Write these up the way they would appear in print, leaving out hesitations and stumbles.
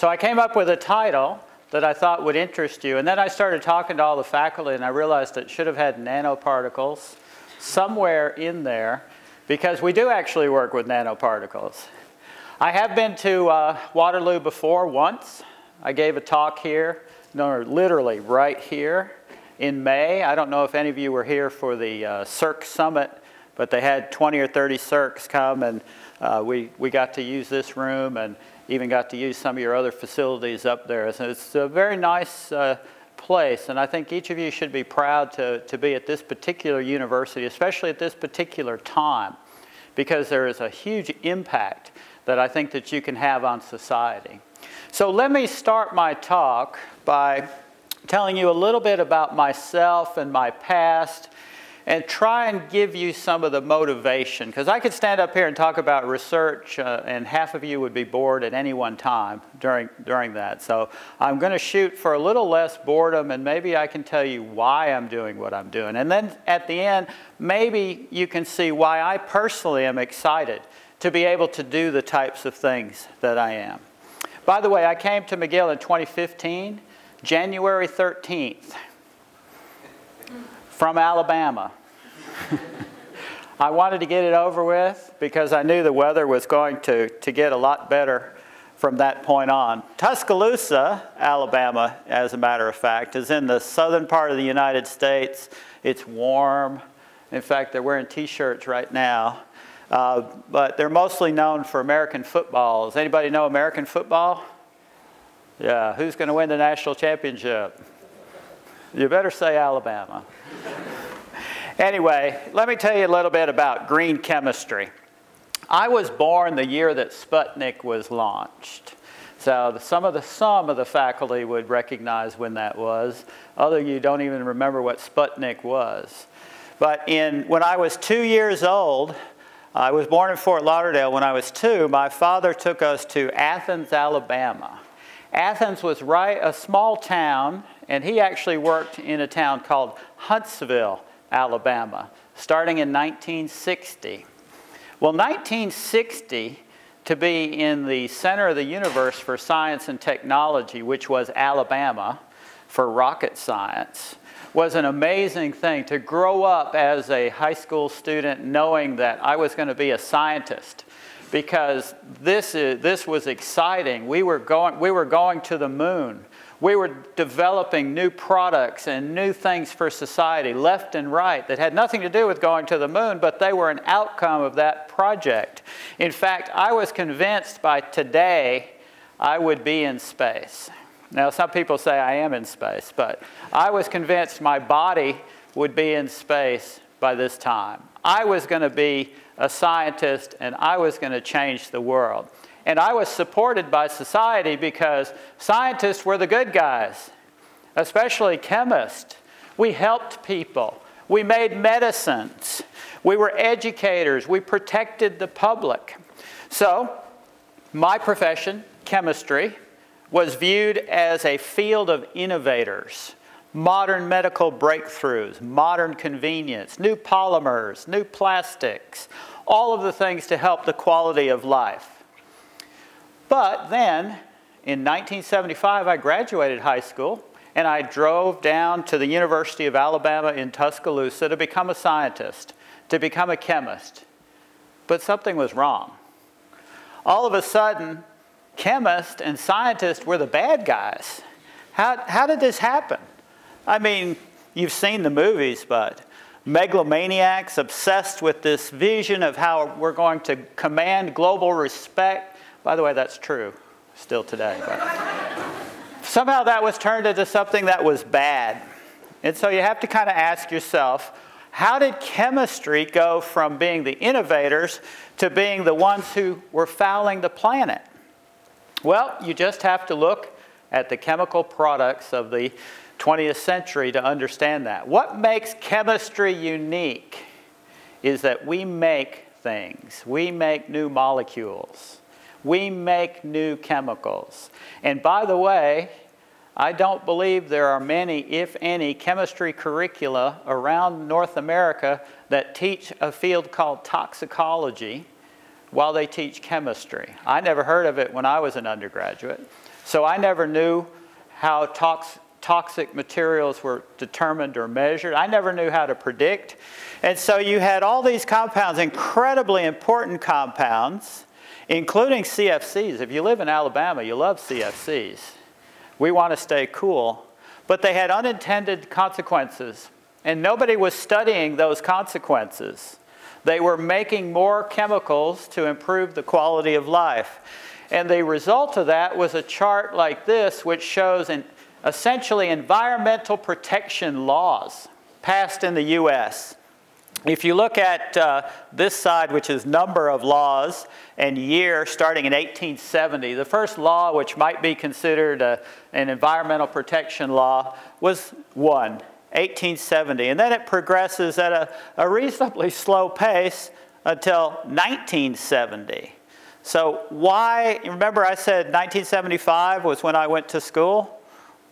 So I came up with a title that I thought would interest you. And then I started talking to all the faculty, and I realized it should have had nanoparticles somewhere in there, because we do actually work with nanoparticles. I have been to Waterloo before once. I gave a talk here, no, literally right here in May. I don't know if any of you were here for the CERC summit, but they had 20 or 30 CERCs come, and we got to use this room and even got to use some of your other facilities up there. So it's a very nice place, and I think each of you should be proud to be at this particular university, especially at this particular time, because there is a huge impact that I think that you can have on society. So let me start my talk by telling you a little bit about myself and my past, and try and give you some of the motivation. Because I could stand up here and talk about research, and half of you would be bored at any one time during that. So I'm going to shoot for a little less boredom, and maybe I can tell you why I'm doing what I'm doing. And then at the end, maybe you can see why I personally am excited to be able to do the types of things that I am. By the way, I came to McGill in 2015, January 13th. From Alabama. I wanted to get it over with because I knew the weather was going to get a lot better from that point on. Tuscaloosa, Alabama, as a matter of fact, is in the southern part of the United States. It's warm. In fact, they're wearing t-shirts right now. But they're mostly known for American football. Does anybody know American football? Yeah, who's going to win the national championship? You better say Alabama. Anyway, let me tell you a little bit about green chemistry. I was born the year that Sputnik was launched. So some of the faculty would recognize when that was. Other of you don't even remember what Sputnik was. But when I was 2 years old, I was born in Fort Lauderdale. When I was two, my father took us to Athens, Alabama. Athens was a small town, and he actually worked in a town called Huntsville, Alabama, starting in 1960. Well, 1960, to be in the center of the universe for science and technology, which was Alabama for rocket science, was an amazing thing. To grow up as a high school student knowing that I was going to be a scientist, because this was exciting. We were going to the moon. We were developing new products and new things for society, left and right, that had nothing to do with going to the moon, but they were an outcome of that project. In fact, I was convinced by today I would be in space. Now, some people say I am in space, but I was convinced my body would be in space by this time. I was going to be a scientist, and I was going to change the world. And I was supported by society because scientists were the good guys, especially chemists. We helped people. We made medicines. We were educators. We protected the public. So my profession, chemistry, was viewed as a field of innovators. Modern medical breakthroughs, modern convenience, new polymers, new plastics, all of the things to help the quality of life. But then, in 1975, I graduated high school, and I drove down to the University of Alabama in Tuscaloosa to become a scientist, to become a chemist. But something was wrong. All of a sudden, chemists and scientists were the bad guys. How did this happen? I mean, you've seen the movies, but megalomaniacs obsessed with this vision of how we're going to command global respect. By the way, that's true still today. But somehow that was turned into something that was bad. And so you have to kind of ask yourself, how did chemistry go from being the innovators to being the ones who were fouling the planet? Well, you just have to look at the chemical products of the 20th century to understand that. What makes chemistry unique is that we make things. We make new molecules. We make new chemicals. And by the way, I don't believe there are many, if any, chemistry curricula around North America that teach a field called toxicology while they teach chemistry. I never heard of it when I was an undergraduate. So I never knew how toxic materials were determined or measured. I never knew how to predict. And so you had all these compounds, incredibly important compounds, including CFCs. If you live in Alabama, you love CFCs. We want to stay cool. But they had unintended consequences, and nobody was studying those consequences. They were making more chemicals to improve the quality of life. And the result of that was a chart like this, which shows essentially environmental protection laws passed in the US. If you look at this side, which is number of laws and year starting in 1870, the first law which might be considered an environmental protection law was one. 1870, and then it progresses at a reasonably slow pace until 1970. So why, remember I said 1975 was when I went to school?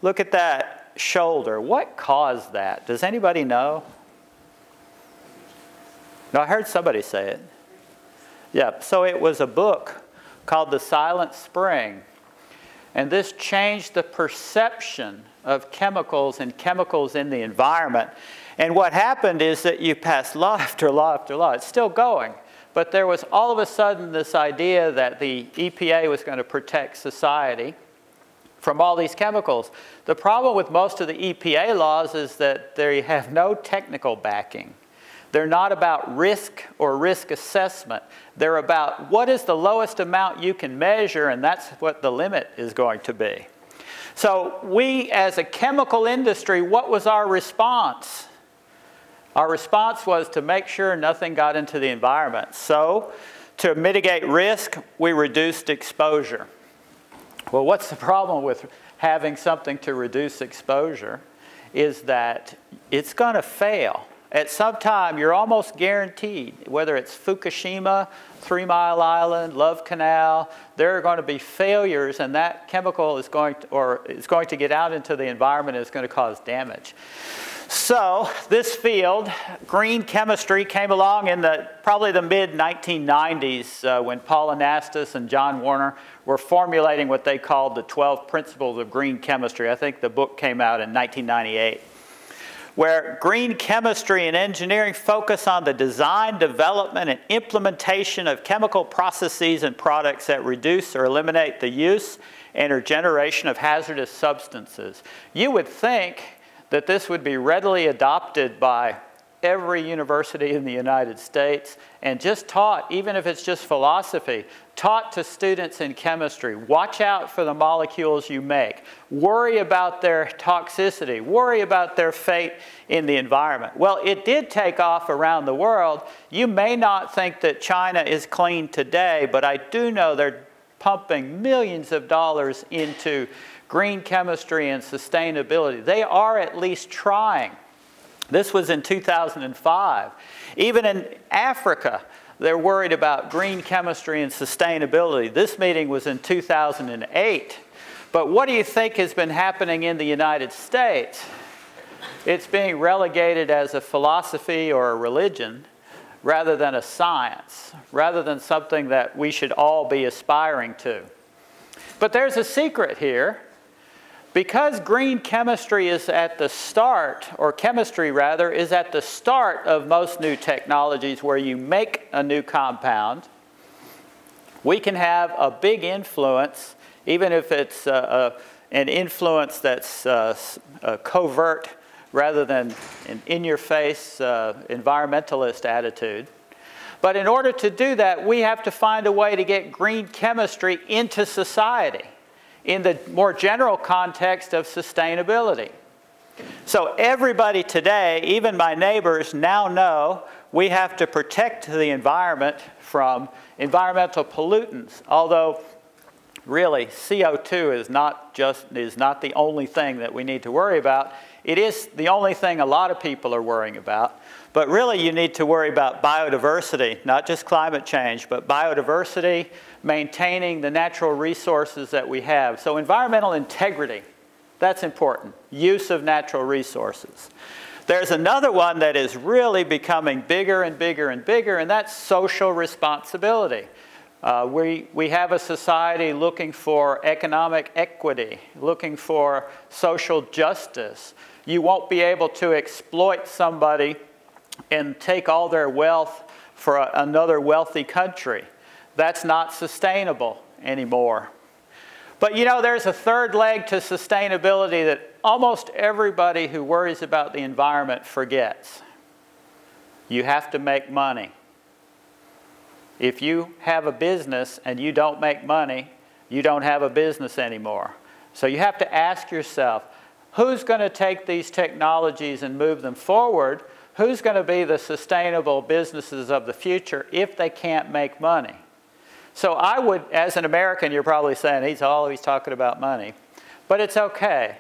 Look at that shoulder. What caused that? Does anybody know? No, I heard somebody say it. Yeah, so it was a book called The Silent Spring, and this changed the perception of chemicals and chemicals in the environment. And what happened is that you passed law after law after law. It's still going. But there was all of a sudden this idea that the EPA was going to protect society from all these chemicals. The problem with most of the EPA laws is that they have no technical backing. They're not about risk or risk assessment. They're about what is the lowest amount you can measure, and that's what the limit is going to be. So we, as a chemical industry, what was our response? Our response was to make sure nothing got into the environment. So to mitigate risk, we reduced exposure. Well, what's the problem with having something to reduce exposure? Is that it's going to fail. At some time, you're almost guaranteed, whether it's Fukushima, 3 Mile Island, Love Canal, there are going to be failures, and that chemical is going to get out into the environment and it's going to cause damage. So this field, green chemistry, came along in probably the mid-1990s when Paul Anastas and John Warner were formulating what they called the 12 principles of green chemistry. I think the book came out in 1998. Where green chemistry and engineering focus on the design, development, and implementation of chemical processes and products that reduce or eliminate the use and or generation of hazardous substances. You would think that this would be readily adopted by every university in the United States and just taught, even if it's just philosophy, taught to students in chemistry. Watch out for the molecules you make. Worry about their toxicity. Worry about their fate in the environment. Well, it did take off around the world. You may not think that China is clean today, but I do know they're pumping millions of dollars into green chemistry and sustainability. They are at least trying. This was in 2005. Even in Africa, they're worried about green chemistry and sustainability. This meeting was in 2008. But what do you think has been happening in the United States? It's being relegated as a philosophy or a religion rather than a science, rather than something that we should all be aspiring to. But there's a secret here. Because green chemistry is at the start, or chemistry rather, is at the start of most new technologies where you make a new compound, we can have a big influence, even if it's an influence that's covert rather than an in-your-face environmentalist attitude. But in order to do that, we have to find a way to get green chemistry into society in the more general context of sustainability. So everybody today, even my neighbors, now know we have to protect the environment from environmental pollutants, although really CO2 is not the only thing that we need to worry about. It is the only thing a lot of people are worrying about. But really, you need to worry about biodiversity, not just climate change, but biodiversity, maintaining the natural resources that we have. So environmental integrity, that's important, use of natural resources. There's another one that is really becoming bigger and bigger and bigger, and that's social responsibility. We have a society looking for economic equity, looking for social justice. You won't be able to exploit somebody and take all their wealth for another wealthy country. That's not sustainable anymore. But you know, there's a third leg to sustainability that almost everybody who worries about the environment forgets. You have to make money. If you have a business and you don't make money, you don't have a business anymore. So you have to ask yourself, who's going to take these technologies and move them forward? Who's going to be the sustainable businesses of the future if they can't make money? So I would, as an American, you're probably saying, he's always talking about money. But it's okay,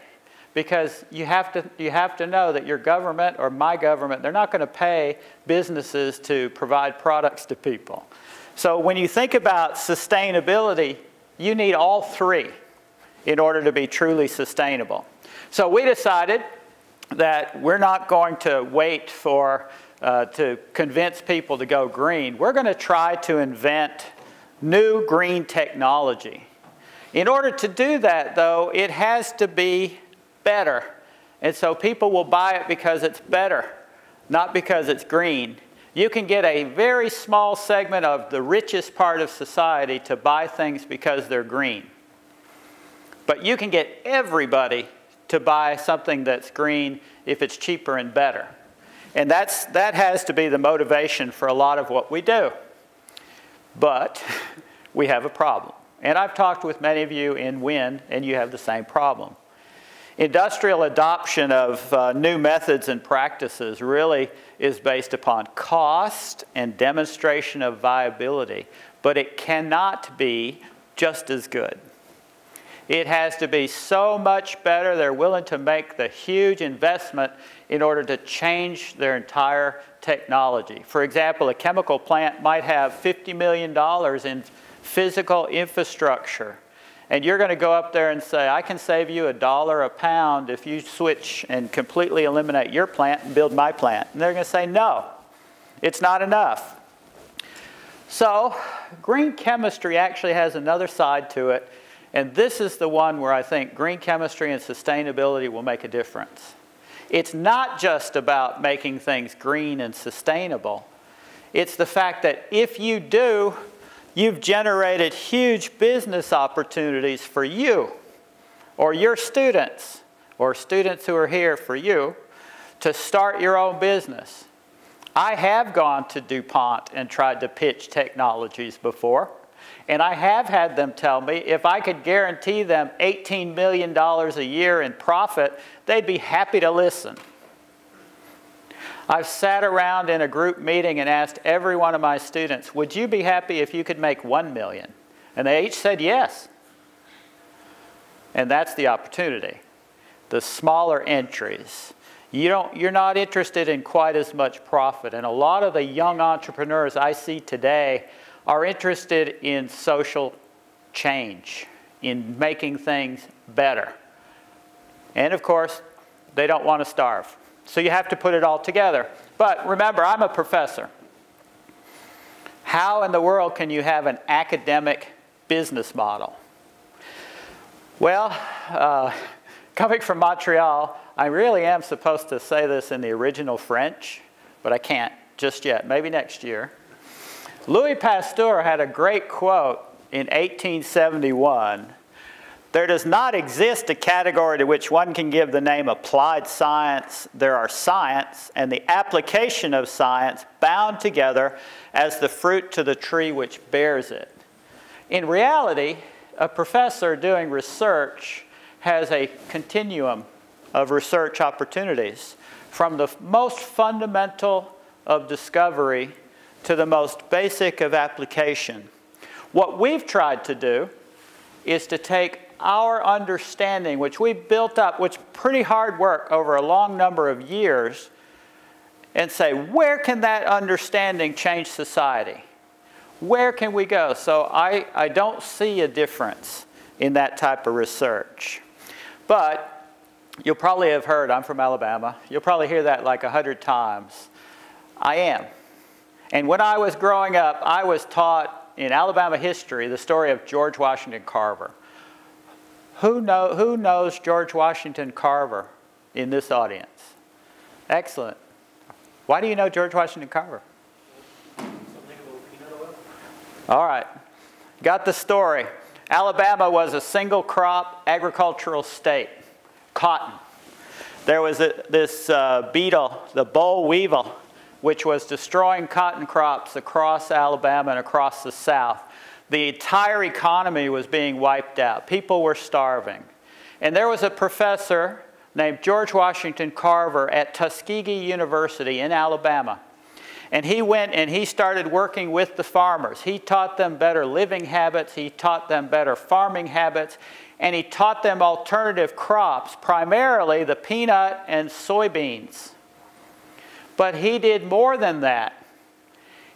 because you have to know that your government or my government, they're not going to pay businesses to provide products to people. So when you think about sustainability, you need all three in order to be truly sustainable. So we decided that we're not going to wait for, to convince people to go green. We're going to try to invent new green technology. In order to do that, though, it has to be better. And so people will buy it because it's better, not because it's green. You can get a very small segment of the richest part of society to buy things because they're green. But you can get everybody to buy something that's green if it's cheaper and better. And that has to be the motivation for a lot of what we do. But we have a problem. And I've talked with many of you in WIN, and you have the same problem. Industrial adoption of new methods and practices really is based upon cost and demonstration of viability. But it cannot be just as good. It has to be so much better, they're willing to make the huge investment in order to change their entire technology. For example, a chemical plant might have $50 million in physical infrastructure. And you're going to go up there and say, I can save you $1 a pound if you switch and completely eliminate your plant and build my plant. And they're going to say, no, it's not enough. So green chemistry actually has another side to it. And this is the one where I think green chemistry and sustainability will make a difference. It's not just about making things green and sustainable. It's the fact that if you do, you've generated huge business opportunities for you or your students or students who are here for you to start your own business. I have gone to DuPont and tried to pitch technologies before. And I have had them tell me if I could guarantee them $18 million a year in profit, they'd be happy to listen. I've sat around in a group meeting and asked every one of my students, would you be happy if you could make $1 million? And they each said yes. And that's the opportunity. The smaller entries. You're not interested in quite as much profit. And a lot of the young entrepreneurs I see today are interested in social change, in making things better. And of course, they don't want to starve. So you have to put it all together. But remember, I'm a professor. How in the world can you have an academic business model? Well, coming from Montreal, I really am supposed to say this in the original French, but I can't just yet, maybe next year. Louis Pasteur had a great quote in 1871. There does not exist a category to which one can give the name applied science. There are science and the application of science bound together as the fruit to the tree which bears it. In reality, a professor doing research has a continuum of research opportunities from the most fundamental of discovery to the most basic of application. What we've tried to do is to take our understanding, which we built up, which is pretty hard work over a long number of years, and say, where can that understanding change society? Where can we go? So I don't see a difference in that type of research. But you'll probably have heard, I'm from Alabama, you'll probably hear that like 100 times. I am. And when I was growing up, I was taught in Alabama history, the story of George Washington Carver. Who knows George Washington Carver in this audience? Excellent. Why do you know George Washington Carver? Something about peanut oil. All right. Got the story. Alabama was a single crop agricultural state. Cotton. There was this beetle, the boll weevil, which was destroying cotton crops across Alabama and across the South. The entire economy was being wiped out. People were starving. And there was a professor named George Washington Carver at Tuskegee University in Alabama. And he went and he started working with the farmers. He taught them better living habits. He taught them better farming habits. And he taught them alternative crops, primarily the peanut and soybeans. But he did more than that.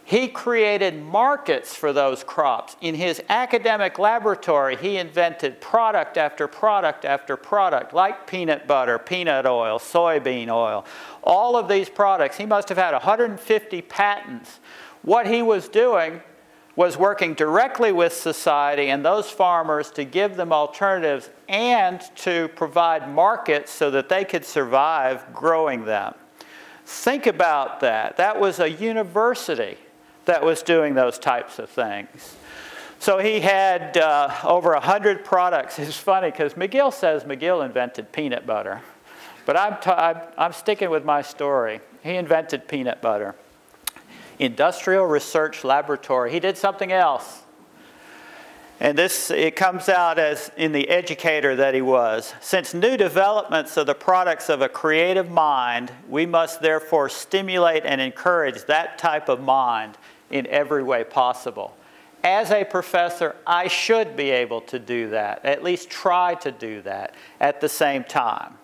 He created markets for those crops. In his academic laboratory, he invented product after product after product, like peanut butter, peanut oil, soybean oil, all of these products. He must have had 150 patents. What he was doing was working directly with society and those farmers to give them alternatives and to provide markets so that they could survive growing them. Think about that. That was a university that was doing those types of things. So he had over 100 products. It's funny because McGill says McGill invented peanut butter. But I'm sticking with my story. He invented peanut butter. Industrial Research Laboratory. He did something else. And this, it comes out as in the educator that he was. Since new developments are the products of a creative mind, we must therefore stimulate and encourage that type of mind in every way possible. As a professor, I should be able to do that, at least try to do that at the same time.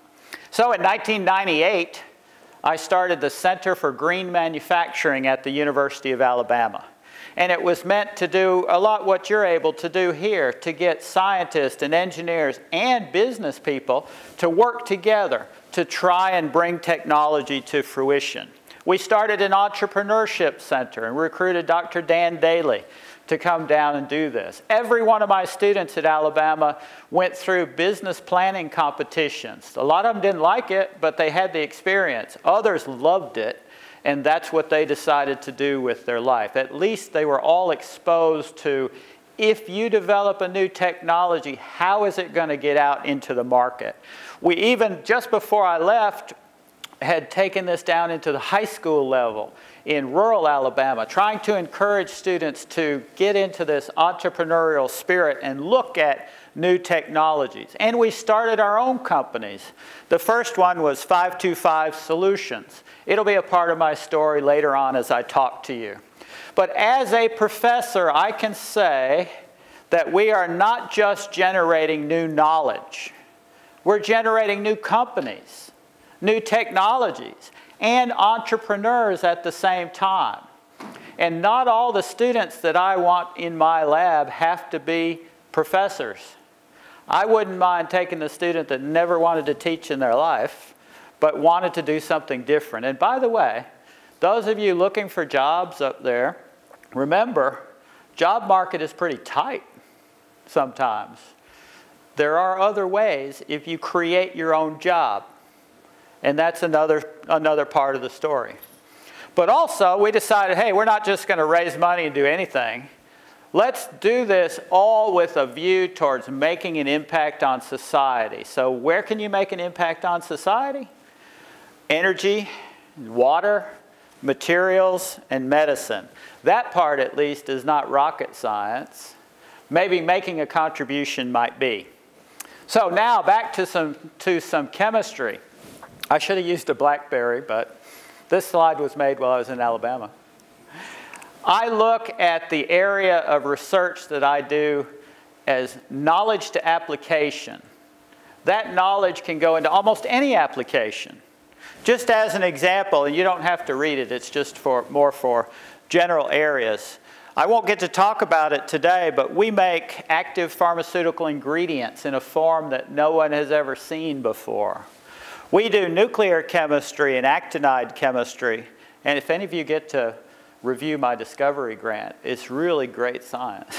So in 1998, I started the Center for Green Manufacturing at the University of Alabama. And it was meant to do a lot what you're able to do here, to get scientists and engineers and business people to work together to try and bring technology to fruition. We started an entrepreneurship center and recruited Dr. Dan Daly to come down and do this. Every one of my students at Alabama went through business planning competitions. A lot of them didn't like it, but they had the experience. Others loved it. And that's what they decided to do with their life. At least they were all exposed to, if you develop a new technology, how is it going to get out into the market? We even, just before I left, had taken this down into the high school level in rural Alabama, trying to encourage students to get into this entrepreneurial spirit and look at new technologies. And we started our own companies. The first one was 525 Solutions. It'll be a part of my story later on as I talk to you. But as a professor, I can say that we are not just generating new knowledge. We're generating new companies, new technologies, and entrepreneurs at the same time. And not all the students that I want in my lab have to be professors. I wouldn't mind taking the student that never wanted to teach in their life, but wanted to do something different. And by the way, those of you looking for jobs up there, remember, job market is pretty tight sometimes. There are other ways if you create your own job. And that's another part of the story. But also, we decided, hey, we're not just going to raise money and do anything. Let's do this all with a view towards making an impact on society. So where can you make an impact on society? Energy, water, materials, and medicine. That part, at least, is not rocket science. Maybe making a contribution might be. So now back to some chemistry. I should have used a BlackBerry, but this slide was made while I was in Alabama. I look at the area of research that I do as knowledge to application. That knowledge can go into almost any application. Just as an example, and you don't have to read it, it's just for more for general areas. I won't get to talk about it today, but we make active pharmaceutical ingredients in a form that no one has ever seen before. We do nuclear chemistry and actinide chemistry, and if any of you get to review my discovery grant. It's really great science.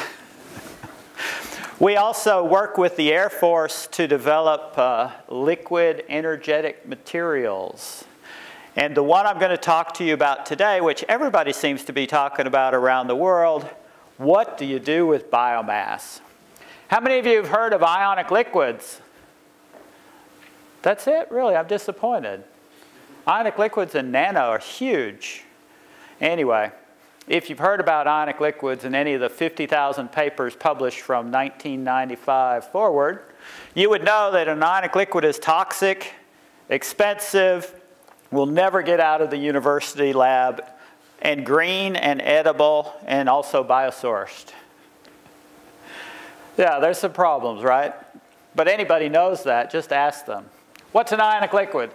We also work with the Air Force to develop liquid energetic materials. And the one I'm going to talk to you about today, which everybody seems to be talking about around the world, what do you do with biomass? How many of you have heard of ionic liquids? That's it, really, I'm disappointed. Ionic liquids and nano are huge. Anyway, if you've heard about ionic liquids in any of the 50,000 papers published from 1995 forward, you would know that an ionic liquid is toxic, expensive, will never get out of the university lab, and green and edible and also biosourced. Yeah, there's some problems, right? But anybody knows that, just ask them. What's an ionic liquid?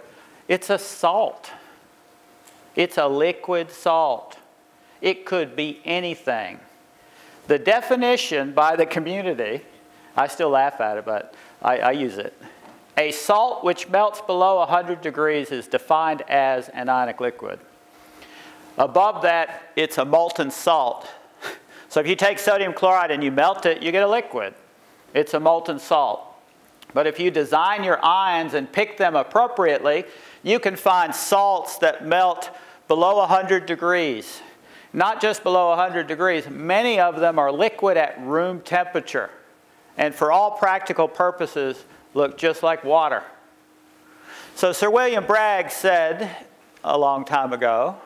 It's a salt. It's a liquid salt. It could be anything. The definition by the community, I still laugh at it, but I use it. A salt which melts below 100 degrees is defined as an ionic liquid. Above that, it's a molten salt. So if you take sodium chloride and you melt it, you get a liquid. It's a molten salt. But if you design your ions and pick them appropriately, you can find salts that melt below 100 degrees. Not just below 100 degrees, many of them are liquid at room temperature. And for all practical purposes, look just like water. So Sir William Bragg said a long time ago,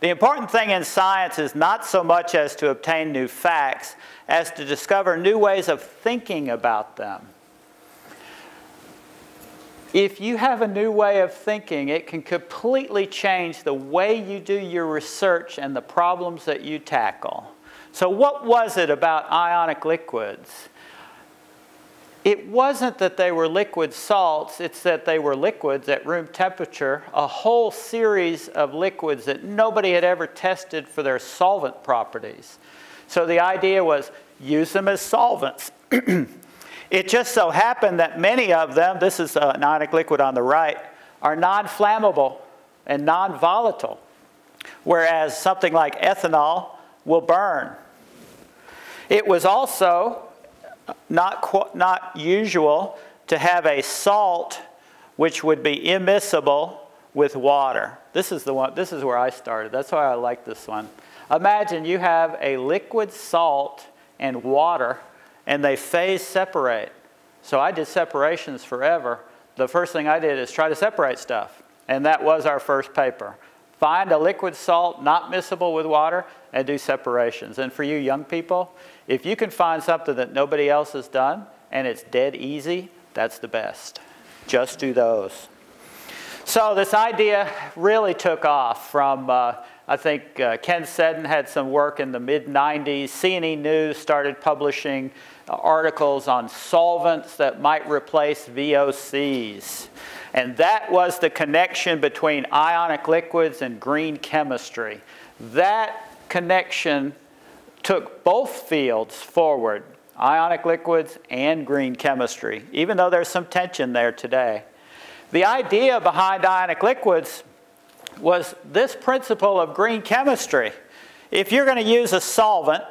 the important thing in science is not so much as to obtain new facts, as to discover new ways of thinking about them. If you have a new way of thinking, it can completely change the way you do your research and the problems that you tackle. So what was it about ionic liquids? It wasn't that they were liquid salts, it's that they were liquids at room temperature, a whole series of liquids that nobody had ever tested for their solvent properties. So the idea was, use them as solvents. It just so happened that many of them, this is an ionic liquid on the right, are non-flammable and non-volatile, whereas something like ethanol will burn. It was also not usual to have a salt which would be immiscible with water. This is the one, this is where I started. That's why I like this one. Imagine you have a liquid salt and water, and they phase separate. So I did separations forever. The first thing I did is try to separate stuff. And that was our first paper. Find a liquid salt not miscible with water and do separations. And for you young people, if you can find something that nobody else has done and it's dead easy, that's the best. Just do those. So this idea really took off from I think Ken Seddon had some work in the mid-90s. CNN News started publishing articles on solvents that might replace VOCs. And that was the connection between ionic liquids and green chemistry. That connection took both fields forward, ionic liquids and green chemistry, even though there's some tension there today. The idea behind ionic liquids was this principle of green chemistry. If you're going to use a solvent,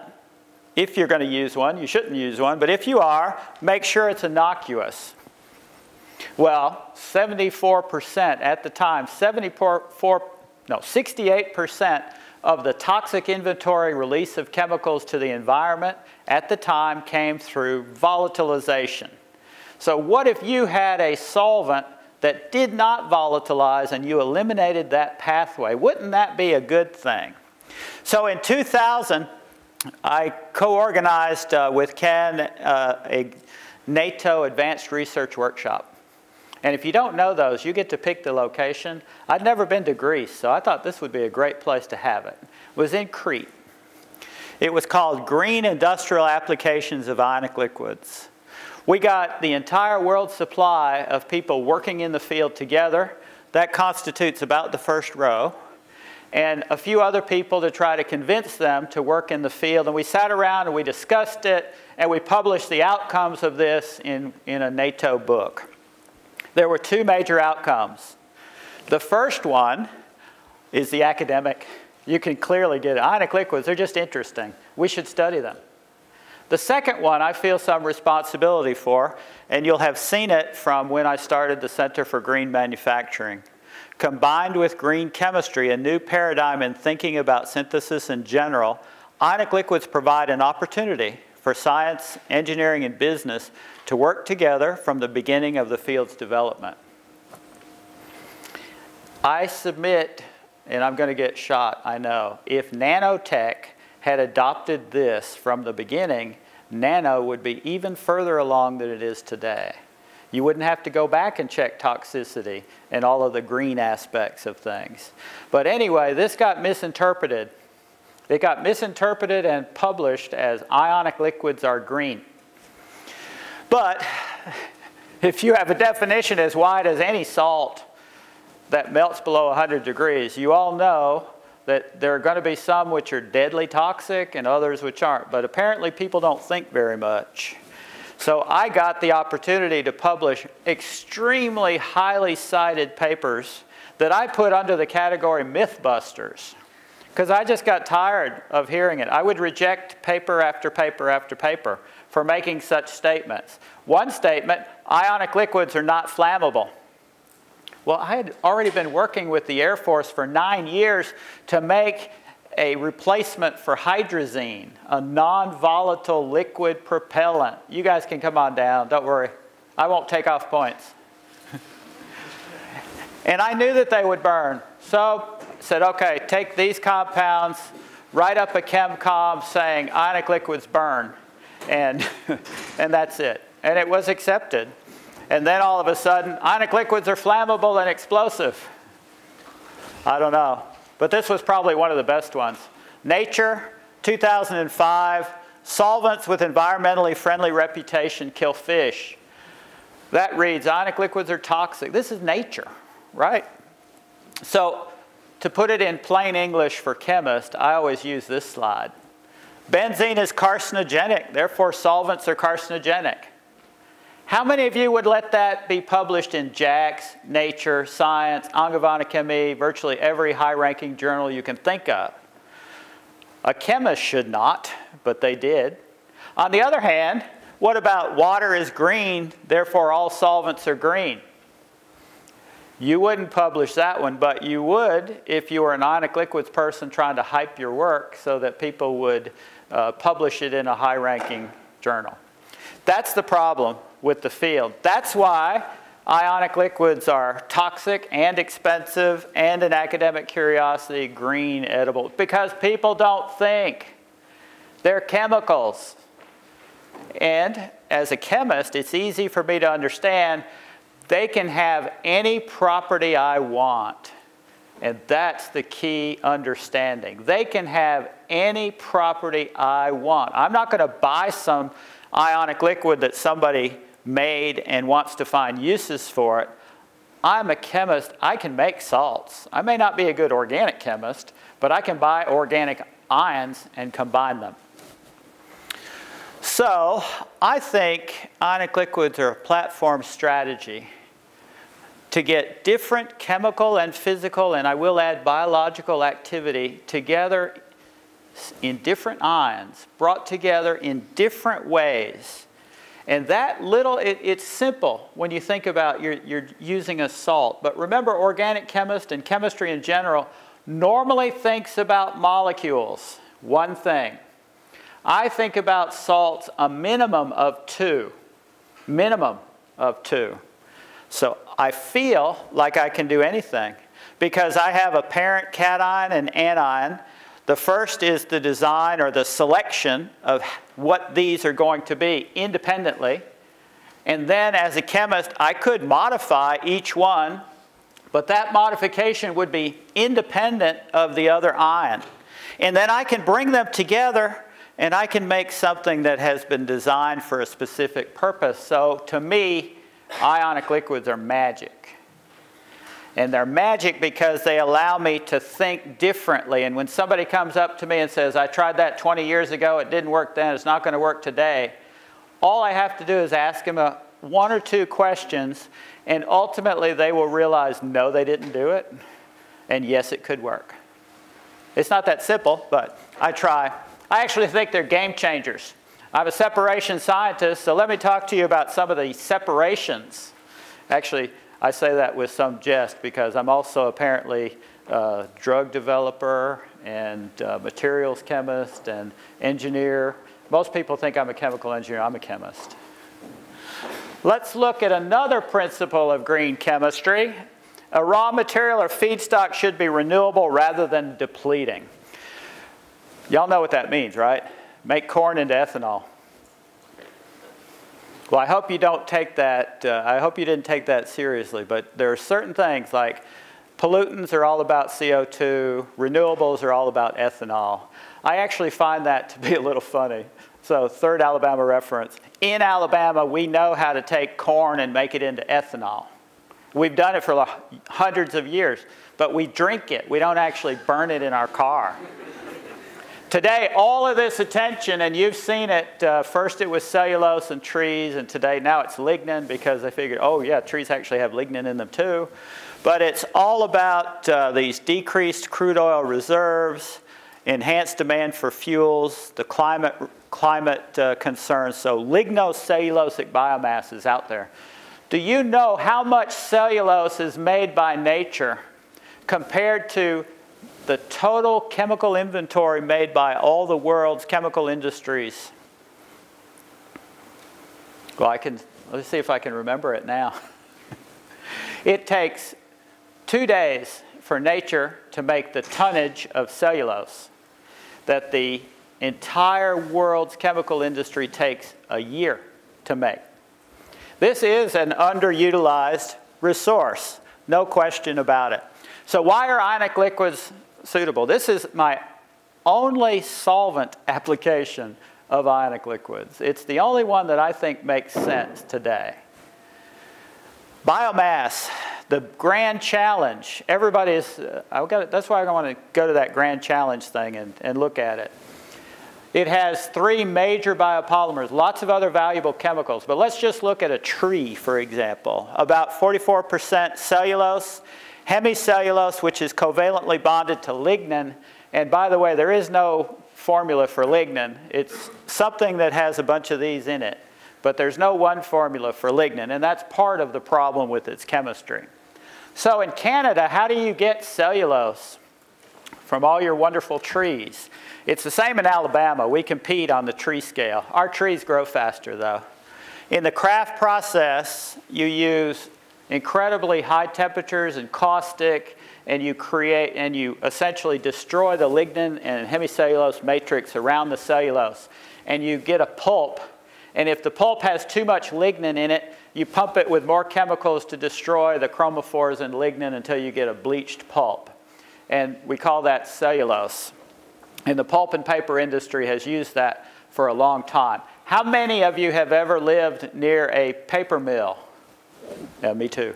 if you're going to use one, you shouldn't use one, but if you are, make sure it's innocuous. Well, 74% at the time, 68% of the toxic inventory release of chemicals to the environment at the time came through volatilization. So what if you had a solvent that did not volatilize and you eliminated that pathway? Wouldn't that be a good thing? So in 2000, I co-organized with Ken a NATO advanced research workshop. And if you don't know those, you get to pick the location. I'd never been to Greece, so I thought this would be a great place to have it. It was in Crete. It was called Green Industrial Applications of Ionic Liquids. We got the entire world supply of people working in the field together. That constitutes about the first row. And a few other people to try to convince them to work in the field. And we sat around and we discussed it. And we published the outcomes of this in a NATO book. There were two major outcomes. The first one is the academic You can clearly get ionic liquids. They're just interesting. We should study them. The second one I feel some responsibility for, and you'll have seen it from when I started the Center for Green Manufacturing. Combined with green chemistry, a new paradigm in thinking about synthesis in general, ionic liquids provide an opportunity for science, engineering, and business to work together from the beginning of the field's development. I submit, and I'm going to get shot, I know, if nanotech had adopted this from the beginning, nano would be even further along than it is today. You wouldn't have to go back and check toxicity and all of the green aspects of things. But anyway, this got misinterpreted. It got misinterpreted and published as ionic liquids are green. But if you have a definition as wide as any salt that melts below 100 degrees, you all know that there are going to be some which are deadly toxic and others which aren't. But apparently people don't think very much. So I got the opportunity to publish extremely highly cited papers that I put under the category Mythbusters, because I just got tired of hearing it. I would reject paper after paper after paper for making such statements. One statement, ionic liquids are not flammable. Well, I had already been working with the Air Force for 9 years to make a replacement for hydrazine, a non-volatile liquid propellant. You guys can come on down, don't worry. I won't take off points. And I knew that they would burn. So I said, okay, take these compounds, write up a chem comm saying ionic liquids burn. And that's it. And it was accepted. And then all of a sudden, ionic liquids are flammable and explosive. I don't know. But this was probably one of the best ones. Nature, 2005, solvents with environmentally friendly reputation kill fish. That reads, ionic liquids are toxic. This is Nature, right? So to put it in plain English for chemists, I always use this slide. Benzene is carcinogenic, therefore solvents are carcinogenic. How many of you would let that be published in JACS, Nature, Science, Angevin Chimie, virtually every high-ranking journal you can think of? A chemist should not, but they did. On the other hand, what about water is green, therefore all solvents are green? You wouldn't publish that one, but you would if you were an ionic liquids person trying to hype your work so that people would publish it in a high-ranking journal. That's the problem with the field. That's why ionic liquids are toxic and expensive and an academic curiosity, green, edible, because people don't think. They're chemicals. And as a chemist, it's easy for me to understand they can have any property I want. And that's the key understanding. They can have any property I want. I'm not going to buy some ionic liquid that somebody made and wants to find uses for it. I'm a chemist. I can make salts. I may not be a good organic chemist, but I can buy organic ions and combine them. So I think ionic liquids are a platform strategy to get different chemical and physical, and I will add biological activity together in different ions, brought together in different ways. And that little, it's simple when you think about you're using a salt. But remember, organic chemists and chemistry in general normally thinks about molecules, one thing. I think about salts a minimum of two, So I feel like I can do anything because I have a parent cation and anion. The first is the design or the selection of what these are going to be independently. And then as a chemist, I could modify each one, but that modification would be independent of the other ion. And then I can bring them together and I can make something that has been designed for a specific purpose. So to me, ionic liquids are magic. And they're magic because they allow me to think differently. And when somebody comes up to me and says, I tried that 20 years ago, it didn't work then, it's not going to work today, all I have to do is ask them one or two questions, and ultimately they will realize, no, they didn't do it, and yes, it could work. It's not that simple, but I try. I actually think they're game changers. I'm a separation scientist, so let me talk to you about some of the separations. Actually, I say that with some jest because I'm also apparently a drug developer and materials chemist and engineer. Most people think I'm a chemical engineer. I'm a chemist. Let's look at another principle of green chemistry. A raw material or feedstock should be renewable rather than depleting. Y'all know what that means, right? Make corn into ethanol. Well, I hope you don't take that, I hope you didn't take that seriously, but there are certain things like pollutants are all about CO2, renewables are all about ethanol. I actually find that to be a little funny. So third Alabama reference. In Alabama, we know how to take corn and make it into ethanol. We've done it for hundreds of years, but we drink it. We don't actually burn it in our car. Today, all of this attention, and you've seen it, first it was cellulose and trees, and today now it's lignin because they figured, oh yeah, trees actually have lignin in them too. But it's all about these decreased crude oil reserves, enhanced demand for fuels, the climate concerns. So lignocellulosic biomass is out there. Do you know how much cellulose is made by nature compared to the total chemical inventory made by all the world's chemical industries? Well, let's see if I can remember it now. It takes 2 days for nature to make the tonnage of cellulose that the entire world's chemical industry takes a year to make. This is an underutilized resource, no question about it. So why are ionic liquids suitable? This is my only solvent application of ionic liquids. It's the only one that I think makes sense today. Biomass, the grand challenge. Everybody is, that's why I want to go to that grand challenge thing and look at it. It has 3 major biopolymers, lots of other valuable chemicals, but let's just look at a tree, for example. About 44% cellulose. Hemicellulose, which is covalently bonded to lignin. And by the way, there is no formula for lignin. It's something that has a bunch of these in it. But there's no one formula for lignin. And that's part of the problem with its chemistry. So in Canada, how do you get cellulose from all your wonderful trees? It's the same in Alabama. We compete on the tree scale. Our trees grow faster, though. In the craft process, you use incredibly high temperatures and caustic, and you create and you essentially destroy the lignin and hemicellulose matrix around the cellulose, and you get a pulp. And if the pulp has too much lignin in it, you pump it with more chemicals to destroy the chromophores and lignin until you get a bleached pulp, and we call that cellulose. And the pulp and paper industry has used that for a long time. How many of you have ever lived near a paper mill? Yeah, me too.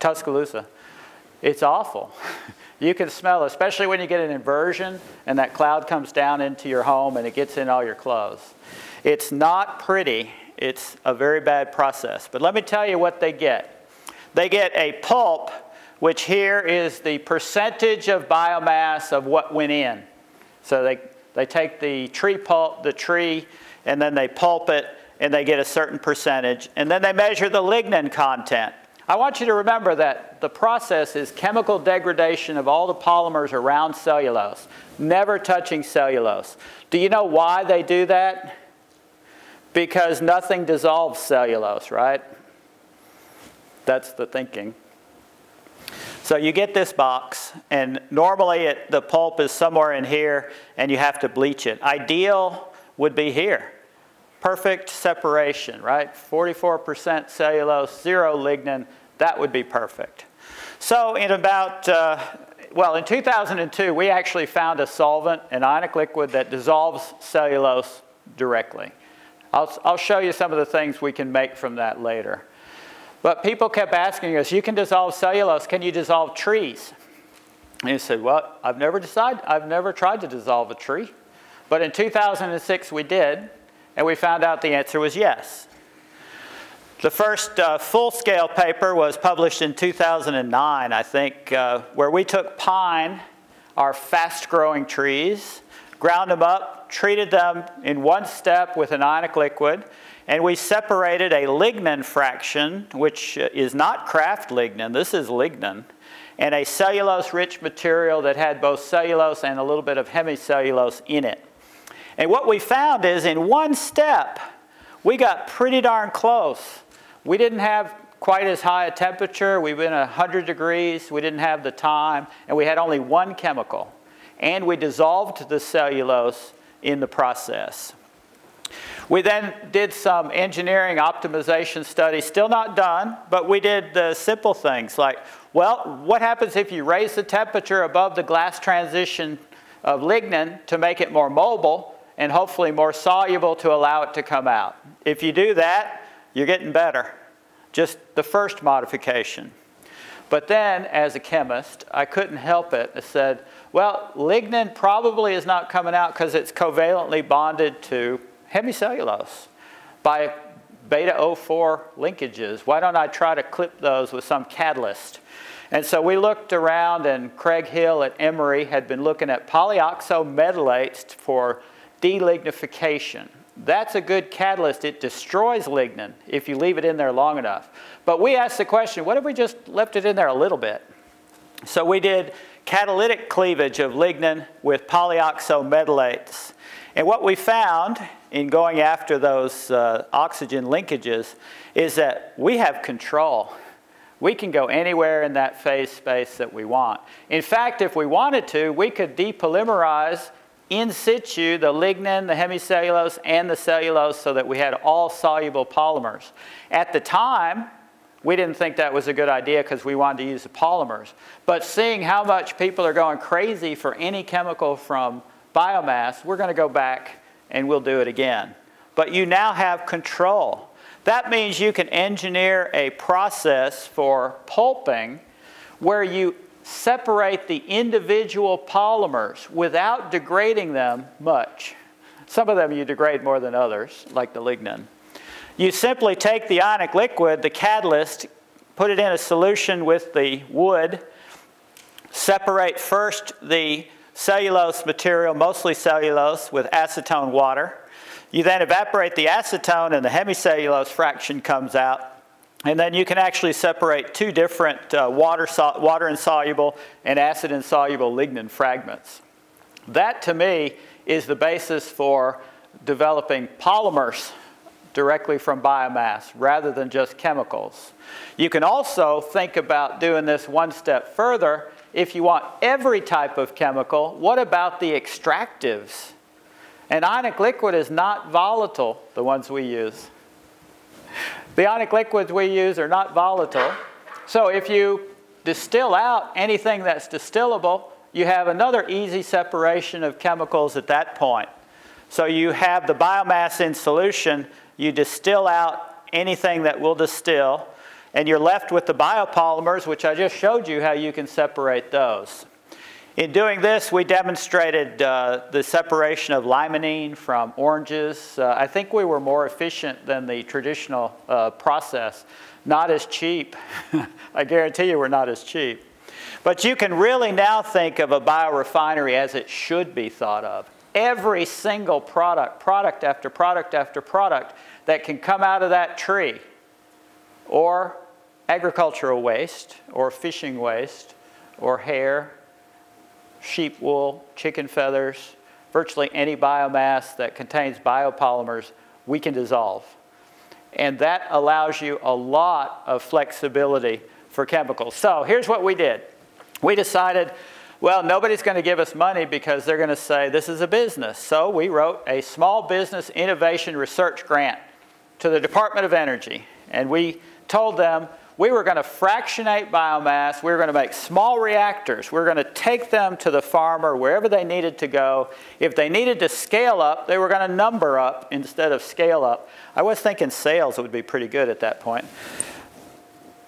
Tuscaloosa. It's awful. You can smell it, especially when you get an inversion and that cloud comes down into your home and it gets in all your clothes. It's not pretty. It's a very bad process. But let me tell you what they get. They get a pulp, which here is the percentage of biomass of what went in. So they take the tree pulp, the tree, and then they pulp it, and they get a certain percentage, and then they measure the lignin content. I want you to remember that the process is chemical degradation of all the polymers around cellulose, never touching cellulose. Do you know why they do that? Because nothing dissolves cellulose, right? That's the thinking. So you get this box, and normally the pulp is somewhere in here, and you have to bleach it. Ideal would be here. Perfect separation, right? 44% cellulose, 0 lignin. That would be perfect. So in about, in 2002, we actually found a solvent, an ionic liquid that dissolves cellulose directly. I'll show you some of the things we can make from that later. But people kept asking us, you can dissolve cellulose, can you dissolve trees? And you said, well, I've never tried to dissolve a tree. But in 2006, we did. And we found out the answer was yes. The first full-scale paper was published in 2009, I think, where we took pine, are fast-growing trees, ground them up, treated them in one step with an ionic liquid, and we separated a lignin fraction, which is not kraft lignin, this is lignin, and a cellulose-rich material that had both cellulose and a little bit of hemicellulose in it. And what we found is in one step, we got pretty darn close. We didn't have quite as high a temperature. We were in 100 degrees. We didn't have the time. And we had only one chemical. And we dissolved the cellulose in the process. We then did some engineering optimization studies, still not done, but we did the simple things like, well, what happens if you raise the temperature above the glass transition of lignin to make it more mobile and hopefully more soluble to allow it to come out? If you do that, you're getting better. Just the first modification. But then, as a chemist, I couldn't help it. I said, well, lignin probably is not coming out because it's covalently bonded to hemicellulose by beta-O4 linkages. Why don't I try to clip those with some catalyst? And so we looked around, and Craig Hill at Emory had been looking at polyoxometalates for delignification. That's a good catalyst. It destroys lignin if you leave it in there long enough. But we asked the question, what if we just left it in there a little bit? So we did catalytic cleavage of lignin with polyoxometalates. And what we found in going after those oxygen linkages is that we have control. We can go anywhere in that phase space that we want. In fact, if we wanted to, we could depolymerize in situ the lignin, the hemicellulose, and the cellulose so that we had all soluble polymers. At the time, we didn't think that was a good idea because we wanted to use the polymers. But seeing how much people are going crazy for any chemical from biomass, we're going to go back and we'll do it again. But you now have control. That means you can engineer a process for pulping where you separate the individual polymers without degrading them much. Some of them you degrade more than others, like the lignin. You simply take the ionic liquid, the catalyst, put it in a solution with the wood, separate first the cellulose material, mostly cellulose, with acetone water. You then evaporate the acetone and the hemicellulose fraction comes out. And then you can actually separate two different water-insoluble and acid-insoluble lignin fragments. That, to me, is the basis for developing polymers directly from biomass rather than just chemicals. You can also think about doing this one step further. If you want every type of chemical, what about the extractives? An ionic liquid is not volatile, the ones we use. The ionic liquids we use are not volatile. So if you distill out anything that's distillable, you have another easy separation of chemicals at that point. So you have the biomass in solution, you distill out anything that will distill, and you're left with the biopolymers, which I just showed you how you can separate those. In doing this, we demonstrated the separation of limonene from oranges. I think we were more efficient than the traditional process. Not as cheap. I guarantee you we're not as cheap. But you can really now think of a biorefinery as it should be thought of. Every single product after product after product that can come out of that tree, or agricultural waste, or fishing waste, or hair, sheep wool, chicken feathers, virtually any biomass that contains biopolymers, we can dissolve. And that allows you a lot of flexibility for chemicals. So here's what we did. We decided, well, nobody's going to give us money because they're going to say this is a business. So we wrote a small business innovation research grant to the Department of Energy. And we told them, we were going to fractionate biomass. We were going to make small reactors. We were going to take them to the farmer wherever they needed to go. If they needed to scale up, they were going to number up instead of scale up. I was thinking sales would be pretty good at that point.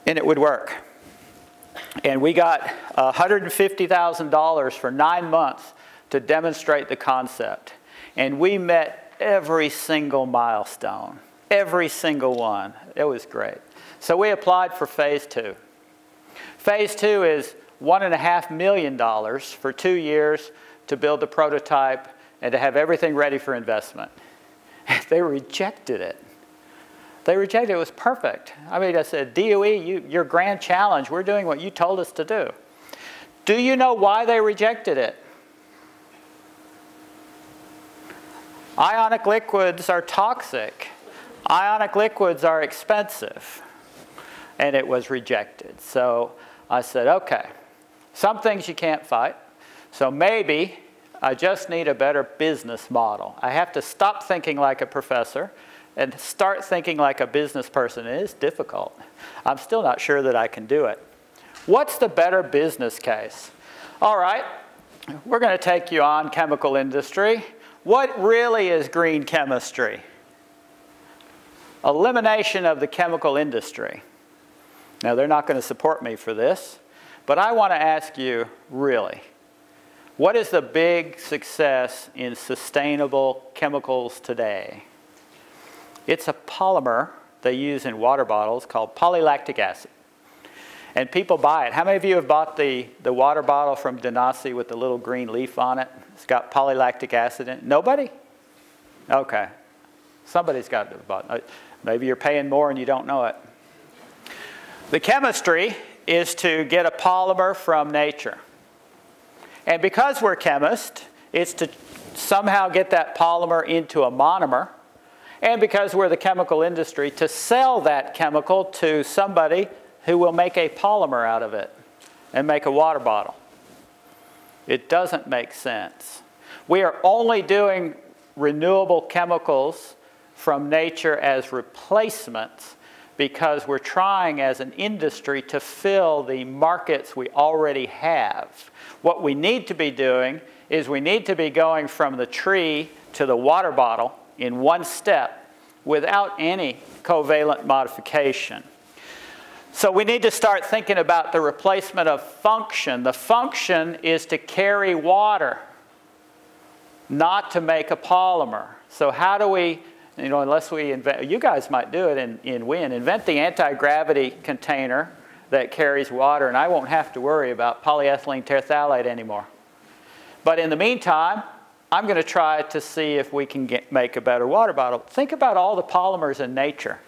And it would work. And we got $150,000 for 9 months to demonstrate the concept. And we met every single milestone, every single one. It was great. So we applied for phase 2. Phase 2 is $1.5 million for 2 years to build the prototype and to have everything ready for investment. They rejected it. They rejected it. It was perfect. I mean, I said, DOE, your grand challenge, we're doing what you told us to do. Do you know why they rejected it? Ionic liquids are toxic. Ionic liquids are expensive. And it was rejected. So I said, okay, some things you can't fight. So maybe I just need a better business model. I have to stop thinking like a professor and start thinking like a business person. It is difficult. I'm still not sure that I can do it. What's the better business case? All right, we're going to take you on, chemical industry. What really is green chemistry? Elimination of the chemical industry. Now, they're not going to support me for this, but I want to ask you, really, what is the big success in sustainable chemicals today? It's a polymer they use in water bottles called polylactic acid. And people buy it. How many of you have bought the water bottle from Denasi with the little green leaf on it? It's got polylactic acid in it. Nobody? Okay. Somebody's got to have bought it. Maybe you're paying more and you don't know it. The chemistry is to get a polymer from nature. And because we're chemists, it's to somehow get that polymer into a monomer. And because we're the chemical industry, to sell that chemical to somebody who will make a polymer out of it and make a water bottle. It doesn't make sense. We are only doing renewable chemicals from nature as replacements because we're trying as an industry to fill the markets we already have. What we need to be doing is we need to be going from the tree to the water bottle in one step without any covalent modification. So we need to start thinking about the replacement of function. The function is to carry water, not to make a polymer. So how do we, you know, unless we invent, you guys might do it in WIN, invent the anti-gravity container that carries water, and I won't have to worry about polyethylene terephthalate anymore. But in the meantime, I'm going to try to see if we can make a better water bottle. Think about all the polymers in nature.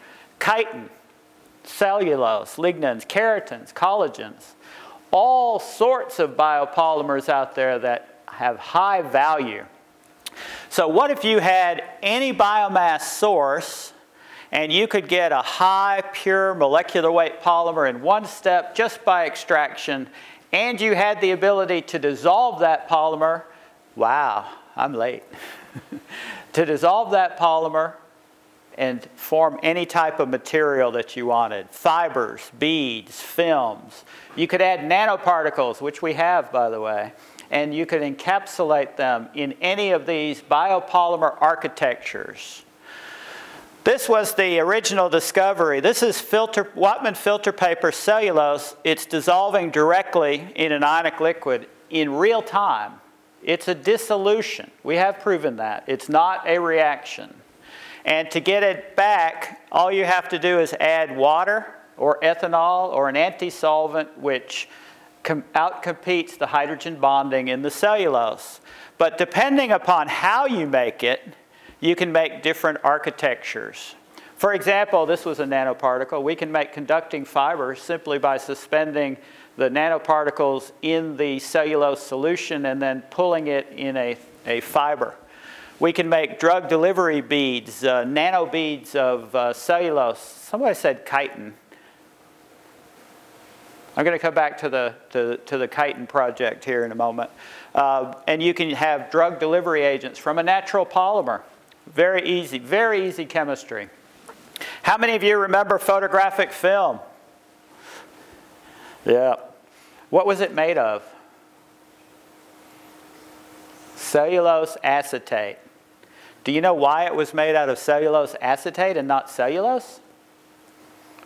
Chitin, cellulose, lignins, keratins, collagens, all sorts of biopolymers out there that have high value. So what if you had any biomass source and you could get a high pure molecular weight polymer in one step just by extraction, and you had the ability to dissolve that polymer? Wow, I'm late. To dissolve that polymer and form any type of material that you wanted. Fibers, beads, films. You could add nanoparticles, which we have, by the way, and you could encapsulate them in any of these biopolymer architectures. This was the original discovery. This is Wattman filter paper cellulose. It's dissolving directly in an ionic liquid in real time. It's a dissolution. We have proven that. It's not a reaction. And to get it back, all you have to do is add water or ethanol or an anti-solvent, which outcompetes the hydrogen bonding in the cellulose. But depending upon how you make it, you can make different architectures. For example, this was a nanoparticle. We can make conducting fibers simply by suspending the nanoparticles in the cellulose solution and then pulling it in a fiber. We can make drug delivery beads, nano beads of cellulose. Somebody said chitin. I'm going to come back to the chitin project here in a moment. And you can have drug delivery agents from a natural polymer. Very easy chemistry. How many of you remember photographic film? Yeah. What was it made of? Cellulose acetate. Do you know why it was made out of cellulose acetate and not cellulose?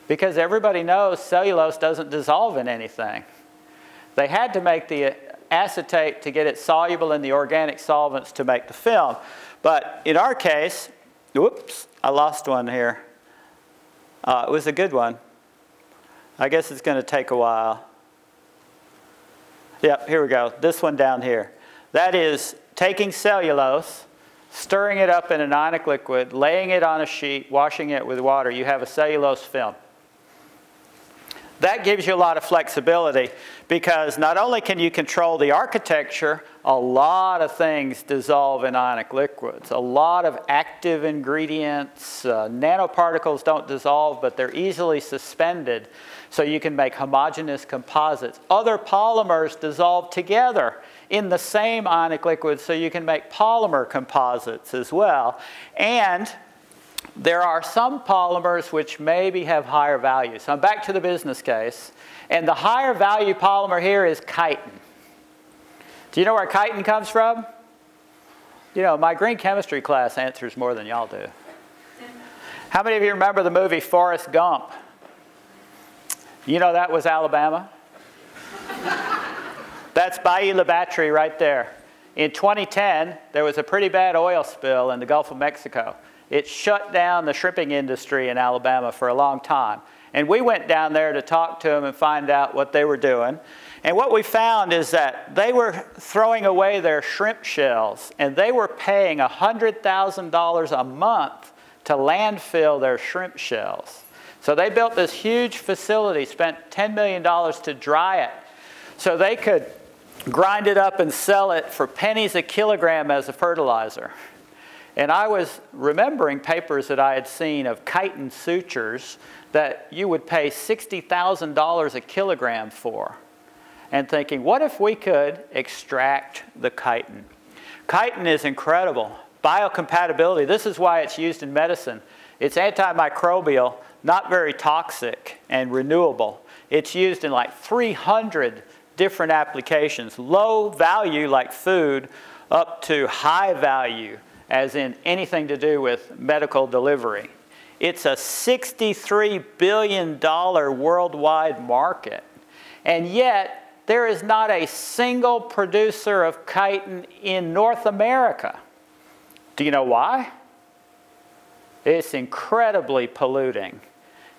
Because everybody knows cellulose doesn't dissolve in anything. They had to make the acetate to get it soluble in the organic solvents to make the film. But in our case, whoops, I lost one here. It was a good one. I guess it's going to take a while. Yep, here we go. This one down here. That is taking cellulose, stirring it up in an ionic liquid, laying it on a sheet, washing it with water. You have a cellulose film. That gives you a lot of flexibility because not only can you control the architecture, a lot of things dissolve in ionic liquids. A lot of active ingredients, nanoparticles don't dissolve, but they're easily suspended. So you can make homogeneous composites. Other polymers dissolve together in the same ionic liquid, so you can make polymer composites as well. And there are some polymers which maybe have higher value. So I'm back to the business case. And the higher value polymer here is chitin. Do you know where chitin comes from? You know, my green chemistry class answers more than y'all do. How many of you remember the movie Forrest Gump? You know that was Alabama? That's Bayou La Battery right there. In 2010, there was a pretty bad oil spill in the Gulf of Mexico. It shut down the shrimping industry in Alabama for a long time. And we went down there to talk to them and find out what they were doing. And what we found is that they were throwing away their shrimp shells, and they were paying $100,000 a month to landfill their shrimp shells. So they built this huge facility, spent $10 million to dry it, so they could grind it up and sell it for pennies a kilogram as a fertilizer. And I was remembering papers that I had seen of chitin sutures that you would pay $60,000 a kilogram for, and thinking, what if we could extract the chitin? Chitin is incredible. Biocompatibility, this is why it's used in medicine. It's antimicrobial, not very toxic, and renewable. It's used in like 300 different applications, low value like food, up to high value, as in anything to do with medical delivery. It's a $63 billion worldwide market. And yet, there is not a single producer of chitin in North America. Do you know why? It's incredibly polluting.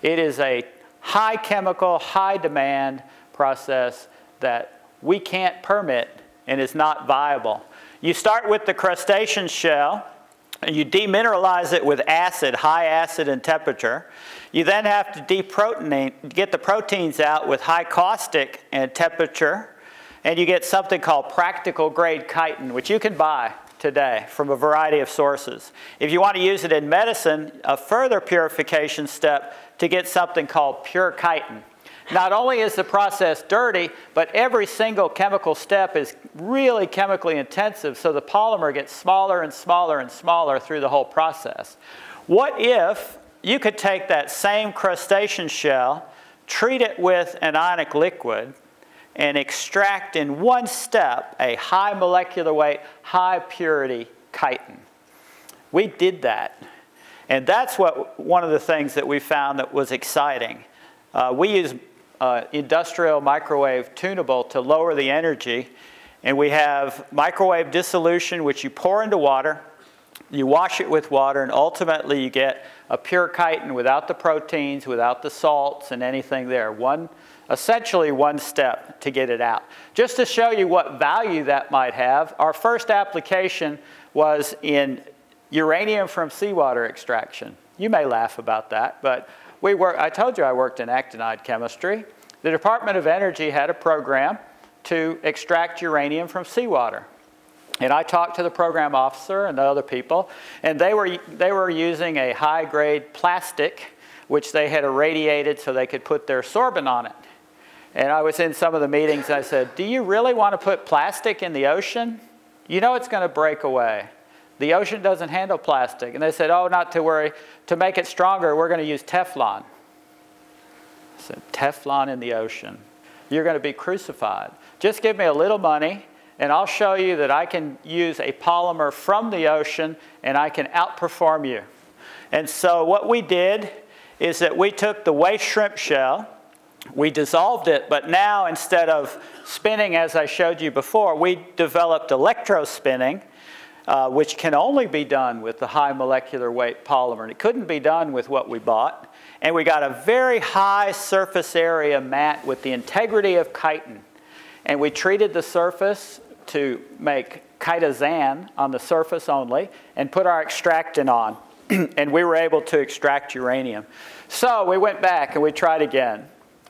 It is a high chemical, high demand process that we can't permit and is not viable. You start with the crustacean shell, and you demineralize it with acid, high acid and temperature. You then have to get the proteins out with high caustic and temperature, and you get something called practical grade chitin, which you can buy today from a variety of sources. If you want to use it in medicine, a further purification step to get something called pure chitin. Not only is the process dirty, but every single chemical step is really chemically intensive, so the polymer gets smaller and smaller and smaller through the whole process. What if you could take that same crustacean shell, treat it with an ionic liquid, and extract in one step a high molecular weight, high purity chitin? We did that. And that's what one of the things that we found that was exciting. We use industrial microwave tunable to lower the energy, and we have microwave dissolution, which you pour into water, you wash it with water, and ultimately you get a pure chitin without the proteins, without the salts and anything there. Essentially one step to get it out. Just to show you what value that might have, our first application was in uranium from seawater extraction. You may laugh about that, but I told you I worked in actinide chemistry. The Department of Energy had a program to extract uranium from seawater. And I talked to the program officer and the other people, and they were using a high-grade plastic, which they had irradiated so they could put their sorbent on it. And I was in some of the meetings, and I said, do you really want to put plastic in the ocean? You know it's going to break away. The ocean doesn't handle plastic. And they said, oh, not to worry. To make it stronger, we're going to use Teflon. I said, Teflon in the ocean. You're going to be crucified. Just give me a little money, and I'll show you that I can use a polymer from the ocean, and I can outperform you. And so what we did is that we took the waste shrimp shell. We dissolved it, but now instead of spinning, as I showed you before, we developed electrospinning, which can only be done with the high molecular weight polymer. And it couldn't be done with what we bought. And we got a very high surface area mat with the integrity of chitin. And we treated the surface to make chitosan on the surface only and put our extractant on. And we were able to extract uranium. So we went back and we tried again.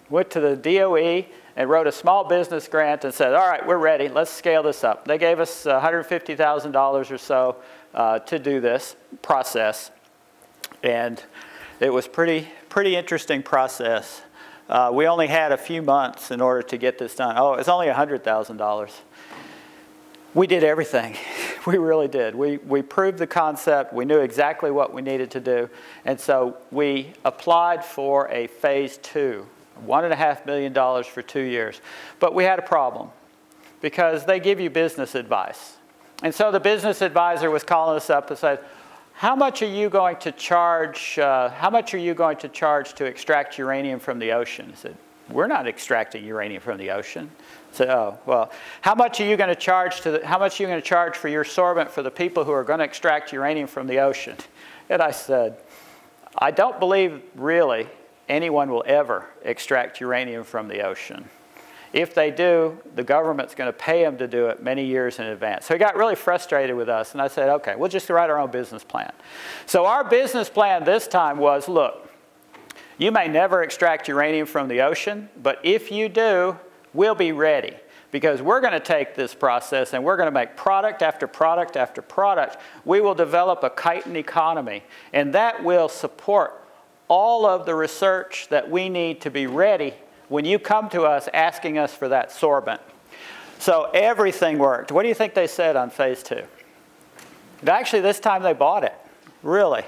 Went to the DOE and wrote a small business grant and said, all right, we're ready. Let's scale this up. They gave us $150,000 or so to do this process. And it was pretty interesting process. We only had a few months in order to get this done. Oh, it's only $100,000. We did everything. We really did. We proved the concept. We knew exactly what we needed to do. And so we applied for a phase two, $1.5 million for 2 years. But we had a problem because they give you business advice. And so the business advisor was calling us up and said, how much are you going to charge, to extract uranium from the ocean? I said, we're not extracting uranium from the ocean. I said, oh, well, how much are you going to charge for your sorbent for the people who are going to extract uranium from the ocean? And I said, I don't believe really anyone will ever extract uranium from the ocean. If they do, the government's going to pay them to do it many years in advance. So he got really frustrated with us, and I said, okay, we'll just write our own business plan. So our business plan this time was, look, you may never extract uranium from the ocean, but if you do, we'll be ready, because we're going to take this process and we're going to make product after product after product. We will develop a chitin economy, and that will support all of the research that we need to be ready when you come to us asking us for that sorbent. So everything worked. What do you think they said on phase two? Actually, this time they bought it, really.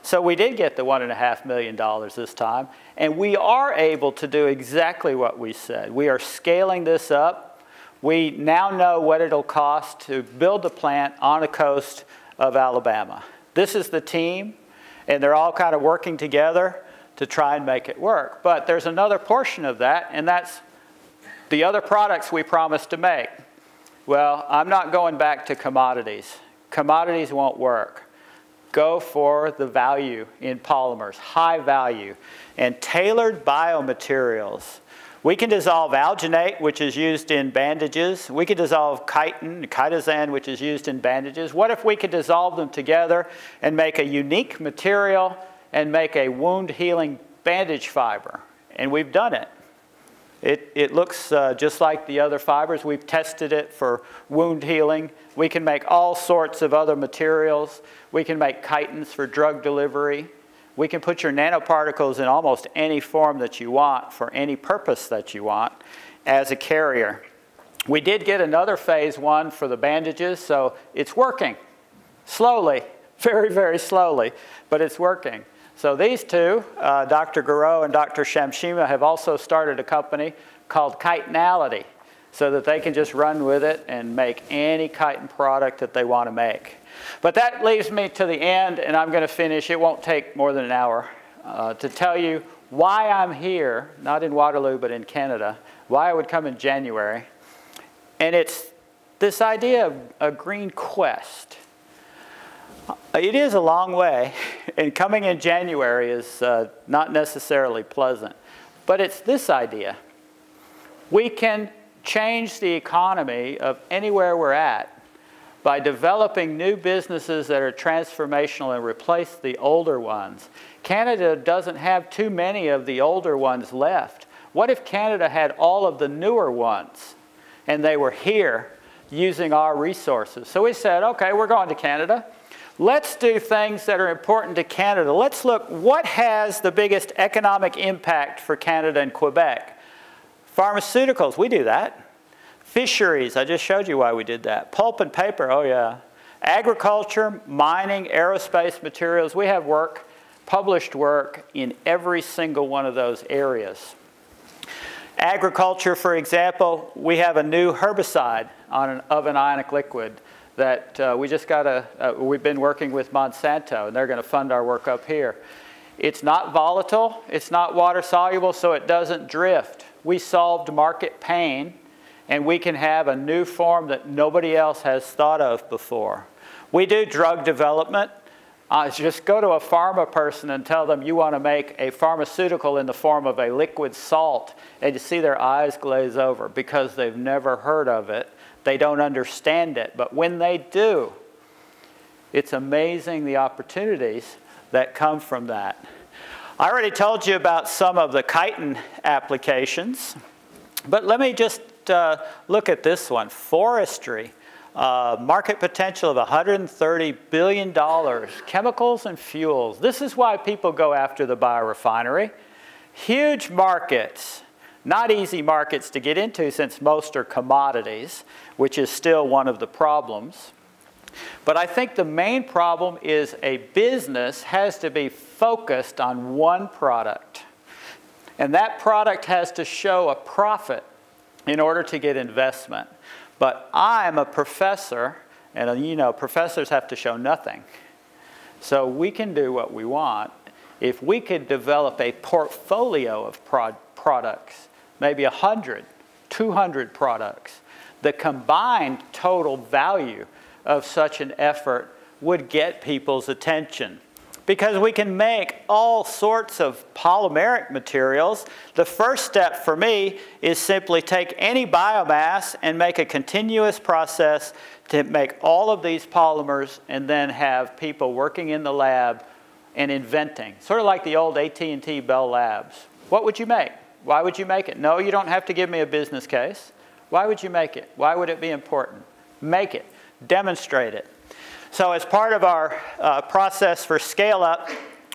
So we did get the $1.5 million this time, and we are able to do exactly what we said. We are scaling this up. We now know what it'll cost to build the plant on the coast of Alabama. This is the team, and they're all kind of working together to try and make it work. But there's another portion of that, and that's the other products we promised to make. Well, I'm not going back to commodities. Commodities won't work. Go for the value in polymers, high value, and tailored biomaterials. We can dissolve alginate, which is used in bandages. We can dissolve chitin, chitosan, which is used in bandages. What if we could dissolve them together and make a unique material and make a wound healing bandage fiber? And we've done it. It looks just like the other fibers. We've tested it for wound healing. We can make all sorts of other materials. We can make chitins for drug delivery. We can put your nanoparticles in almost any form that you want for any purpose that you want as a carrier. We did get another phase one for the bandages, so it's working slowly, very, very slowly, but it's working. So these two, Dr. Garreau and Dr. Shamshima, have also started a company called Chitinality, so that they can just run with it and make any chitin product that they want to make. But that leaves me to the end, and I'm going to finish. It won't take more than an hour to tell you why I'm here, not in Waterloo, but in Canada, why I would come in January. And it's this idea of a green quest. It is a long way, and coming in January is not necessarily pleasant. But it's this idea. We can change the economy of anywhere we're at by developing new businesses that are transformational and replace the older ones. Canada doesn't have too many of the older ones left. What if Canada had all of the newer ones and they were here using our resources? So we said, okay, we're going to Canada. Let's do things that are important to Canada. Let's look what has the biggest economic impact for Canada and Quebec. Pharmaceuticals, we do that. Fisheries, I just showed you why we did that. Pulp and paper, oh yeah. Agriculture, mining, aerospace materials, we have work, published work in every single one of those areas. Agriculture, for example, we have a new herbicide of an ionic liquid that we've been working with Monsanto, and they're going to fund our work up here. It's not volatile, it's not water soluble, so it doesn't drift. We solved market pain, and we can have a new form that nobody else has thought of before. We do drug development. Just go to a pharma person and tell them you want to make a pharmaceutical in the form of a liquid salt, and you see their eyes glaze over because they've never heard of it. They don't understand it. But when they do, it's amazing the opportunities that come from that. I already told you about some of the chitin applications, but let me just look at this one, forestry. Market potential of $130 billion, chemicals and fuels. This is why people go after the biorefinery. Huge markets, not easy markets to get into since most are commodities, which is still one of the problems. But I think the main problem is a business has to be focused on one product. And that product has to show a profit in order to get investment. But I'm a professor, and you know, professors have to show nothing. So we can do what we want. If we could develop a portfolio of products, maybe 100, 200 products, the combined total value of such an effort would get people's attention. Because we can make all sorts of polymeric materials. The first step for me is simply take any biomass and make a continuous process to make all of these polymers and then have people working in the lab and inventing. Sort of like the old AT&T Bell Labs. What would you make? Why would you make it? No, you don't have to give me a business case. Why would you make it? Why would it be important? Make it. Demonstrate it. So as part of our process for scale up,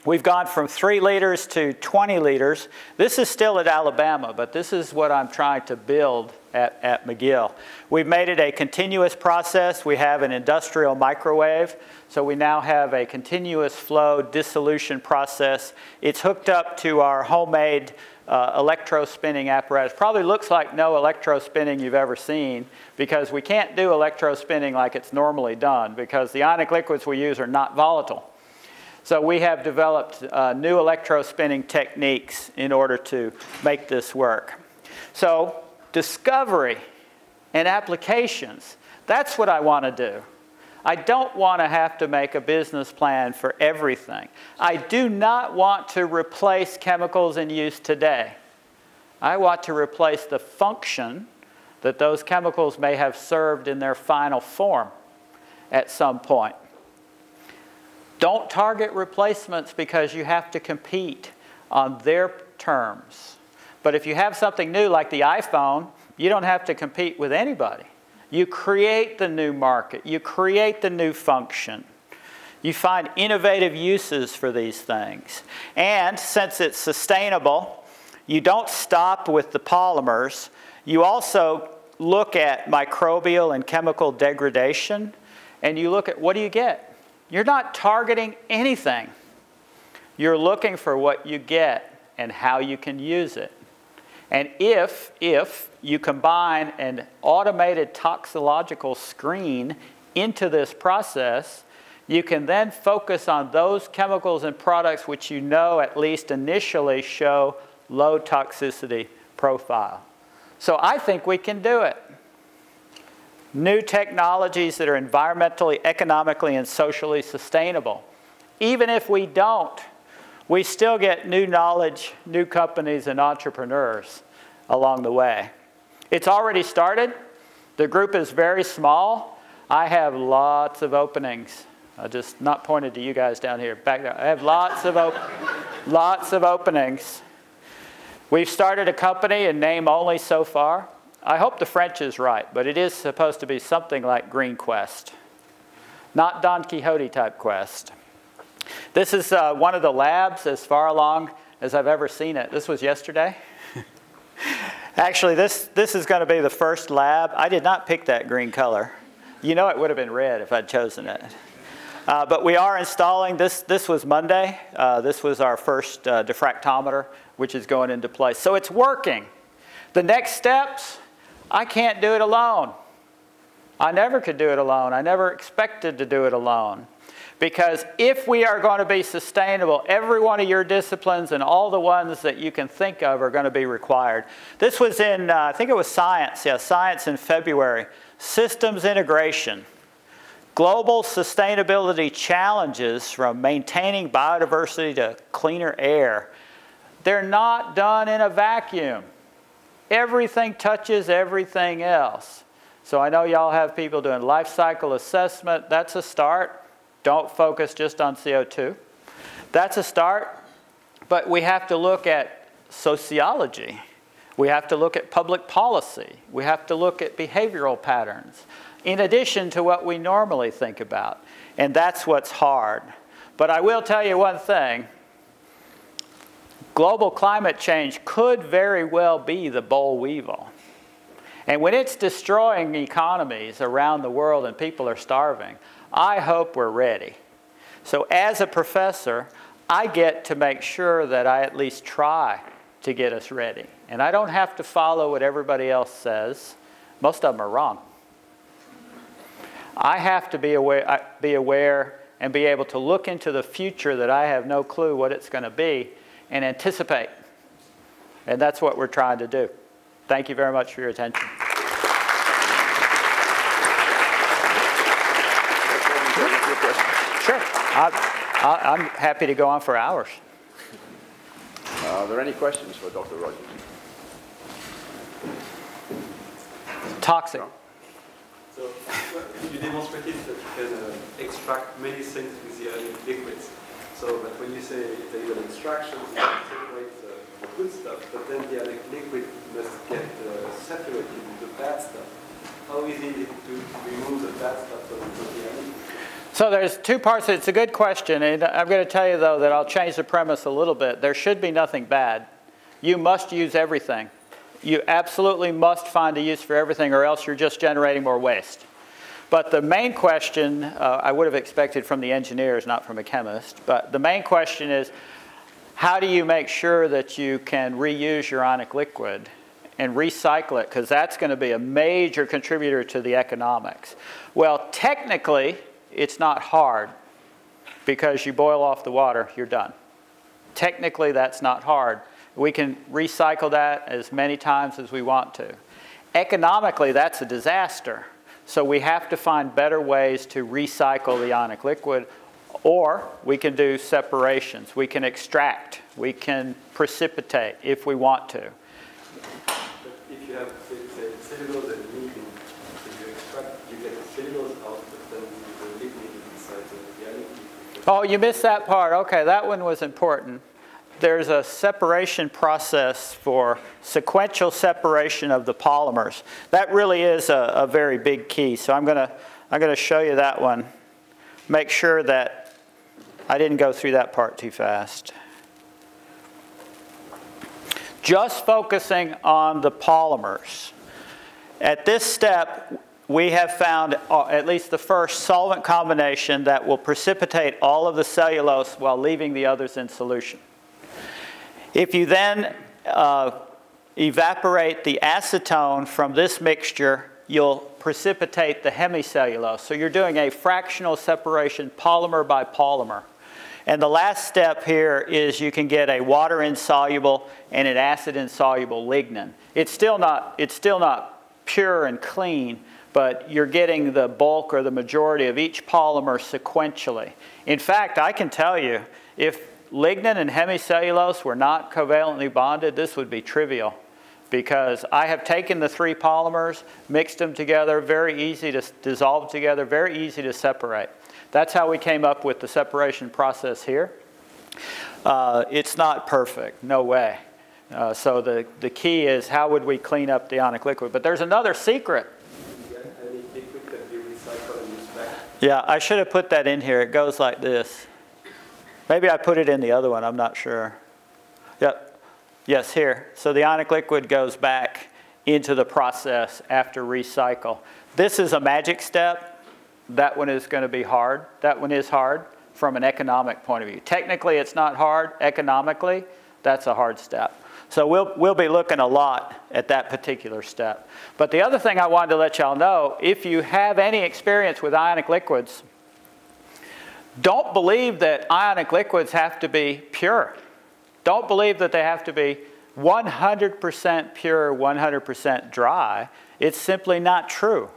we've gone from 3 liters to 20 liters. This is still at Alabama, but this is what I'm trying to build at McGill. We've made it a continuous process. We have an industrial microwave. So we now have a continuous flow dissolution process. It's hooked up to our homemade electrospinning apparatus. Probably looks like no electrospinning you've ever seen because we can't do electrospinning like it's normally done because the ionic liquids we use are not volatile. So we have developed new electrospinning techniques in order to make this work. So discovery and applications, that's what I want to do. I don't want to have to make a business plan for everything. I do not want to replace chemicals in use today. I want to replace the function that those chemicals may have served in their final form at some point. Don't target replacements because you have to compete on their terms. But if you have something new like the iPhone, you don't have to compete with anybody. You create the new market. You create the new function. You find innovative uses for these things. And since it's sustainable, you don't stop with the polymers. You also look at microbial and chemical degradation, and you look at what do you get. You're not targeting anything. You're looking for what you get and how you can use it. And if you combine an automated toxicological screen into this process, you can then focus on those chemicals and products which you know at least initially show low toxicity profile. So I think we can do it. New technologies that are environmentally, economically, and socially sustainable. Even if we don't, we still get new knowledge, new companies, and entrepreneurs along the way. It's already started. The group is very small. I have lots of openings. I just not pointed to you guys down here, back there. I have lots of openings. We've started a company in name only so far. I hope the French is right, but it is supposed to be something like Green Quest, not Don Quixote type quest. This is one of the labs as far along as I've ever seen it. This was yesterday. Actually, this is going to be the first lab. I did not pick that green color. You know it would have been red if I'd chosen it. But we are installing this. This was Monday. This was our first diffractometer, which is going into place. So it's working. The next steps, I can't do it alone. I never could do it alone. I never expected to do it alone. Because if we are going to be sustainable, every one of your disciplines and all the ones that you can think of are going to be required. This was in, I think it was Science. Yeah, Science in February. Systems integration. Global sustainability challenges, from maintaining biodiversity to cleaner air, they're not done in a vacuum. Everything touches everything else. So I know y'all have people doing life cycle assessment. That's a start. Don't focus just on CO2. That's a start. But we have to look at sociology. We have to look at public policy. We have to look at behavioral patterns, in addition to what we normally think about. And that's what's hard. But I will tell you one thing. Global climate change could very well be the boll weevil. And when it's destroying economies around the world and people are starving, I hope we're ready. So as a professor, I get to make sure that I at least try to get us ready. And I don't have to follow what everybody else says. Most of them are wrong. I have to be aware and be able to look into the future that I have no clue what it's going to be and anticipate. And that's what we're trying to do. Thank you very much for your attention. Sure. I'm happy to go on for hours. Are there any questions for Dr. Rogers? Toxic. No. So you demonstrated that you can extract many things with the liquids. So but when you say that you have extraction, you can separate the good stuff, but then the liquid must get separated into bad stuff. How easy is it to remove the bad stuff from the liquid? So there's two parts. It's a good question. And I'm going to tell you, though, that I'll change the premise a little bit. There should be nothing bad. You must use everything. You absolutely must find a use for everything, or else you're just generating more waste. But the main question, I would have expected from the engineers, not from a chemist, but the main question is, how do you make sure that you can reuse ionic liquid and recycle it? Because that's going to be a major contributor to the economics. Well, technically, it's not hard, because you boil off the water, you're done. Technically, that's not hard. We can recycle that as many times as we want to. Economically, that's a disaster. So we have to find better ways to recycle the ionic liquid, or we can do separations. We can extract. We can precipitate if we want to. But if you have, say, cellulose and lignin, if you extract, you get the cellulose out, but then the lignin inside the ionic liquid. Oh, you missed that part. OK, that one was important. There's a separation process for sequential separation of the polymers. That really is a very big key. So I'm going to show you that one. Make sure that I didn't go through that part too fast. Just focusing on the polymers. At this step, we have found at least the first solvent combination that will precipitate all of the cellulose while leaving the others in solution. If you then evaporate the acetone from this mixture, you'll precipitate the hemicellulose. So you're doing a fractional separation polymer by polymer. And the last step here is you can get a water-insoluble and an acid-insoluble lignin. It's still not pure and clean, but you're getting the bulk or the majority of each polymer sequentially. In fact, I can tell you, if lignin and hemicellulose were not covalently bonded, this would be trivial, because I have taken the three polymers, mixed them together, very easy to dissolve together, very easy to separate. That's how we came up with the separation process here. It's not perfect, no way. So the key is, how would we clean up the ionic liquid? But there's another secret. Yeah, I should have put that in here. It goes like this. Maybe I put it in the other one, I'm not sure. Yep. Yes, here. So the ionic liquid goes back into the process after recycle. This is a magic step. That one is going to be hard. That one is hard from an economic point of view. Technically, it's not hard. Economically, that's a hard step. So we'll be looking a lot at that particular step. But the other thing I wanted to let y'all know, if you have any experience with ionic liquids, don't believe that ionic liquids have to be pure. Don't believe that they have to be 100% pure, 100% dry. It's simply not true.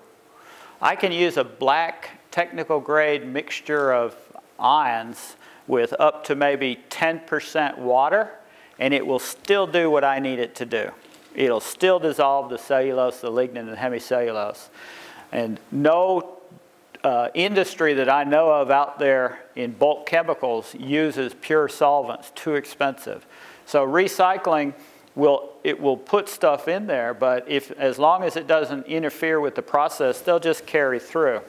I can use a black technical grade mixture of ions with up to maybe 10% water, and it will still do what I need it to do. It'll still dissolve the cellulose, the lignin, and hemicellulose. And no industry that I know of out there in bulk chemicals uses pure solvents, too expensive. So recycling, it will put stuff in there, but as long as it doesn't interfere with the process, they'll just carry through.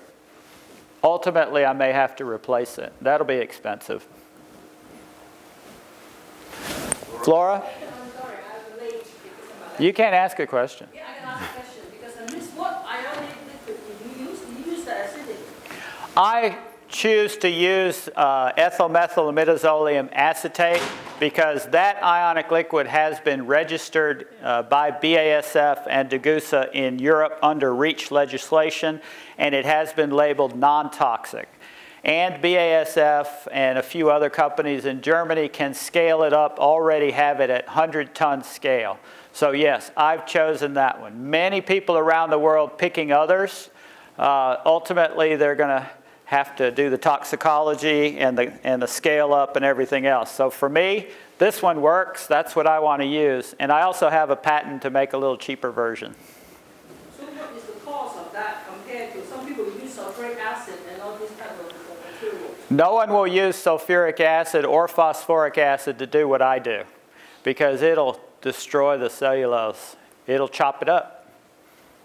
Ultimately, I may have to replace it. That'll be expensive. Flora? I'm sorry, I was late. You can't ask a question. Yeah, I can ask a question because I miss what ionic liquid you use the acidic. I choose to use ethyl methyl imidazolium acetate because that ionic liquid has been registered by BASF and DUGUSA in Europe under REACH legislation, and it has been labeled non-toxic. And BASF and a few other companies in Germany can scale it up, already have it at 100-ton scale. So yes, I've chosen that one. Many people around the world picking others. Ultimately, they're going to have to do the toxicology and the scale up and everything else. So for me, this one works. That's what I want to use. And I also have a patent to make a little cheaper version. So what is the cost of that compared to some people use sulfuric acid and all these type of materials? No one will use sulfuric acid or phosphoric acid to do what I do because it'll destroy the cellulose. It'll chop it up.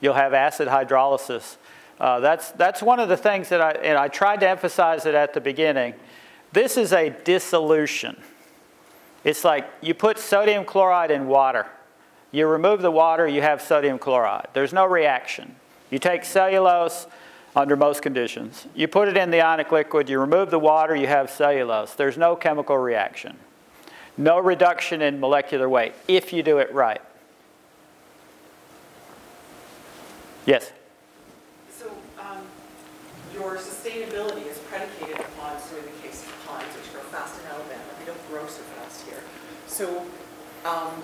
You'll have acid hydrolysis. That's one of the things that I tried to emphasize it at the beginning. This is a dissolution. It's like you put sodium chloride in water. You remove the water, you have sodium chloride. There's no reaction. You take cellulose under most conditions. You put it in the ionic liquid, you remove the water, you have cellulose. There's no chemical reaction. No reduction in molecular weight if you do it right. Yes? Your sustainability is predicated upon, so in the case of pines, which grow fast in Alabama, they don't grow so fast here. So how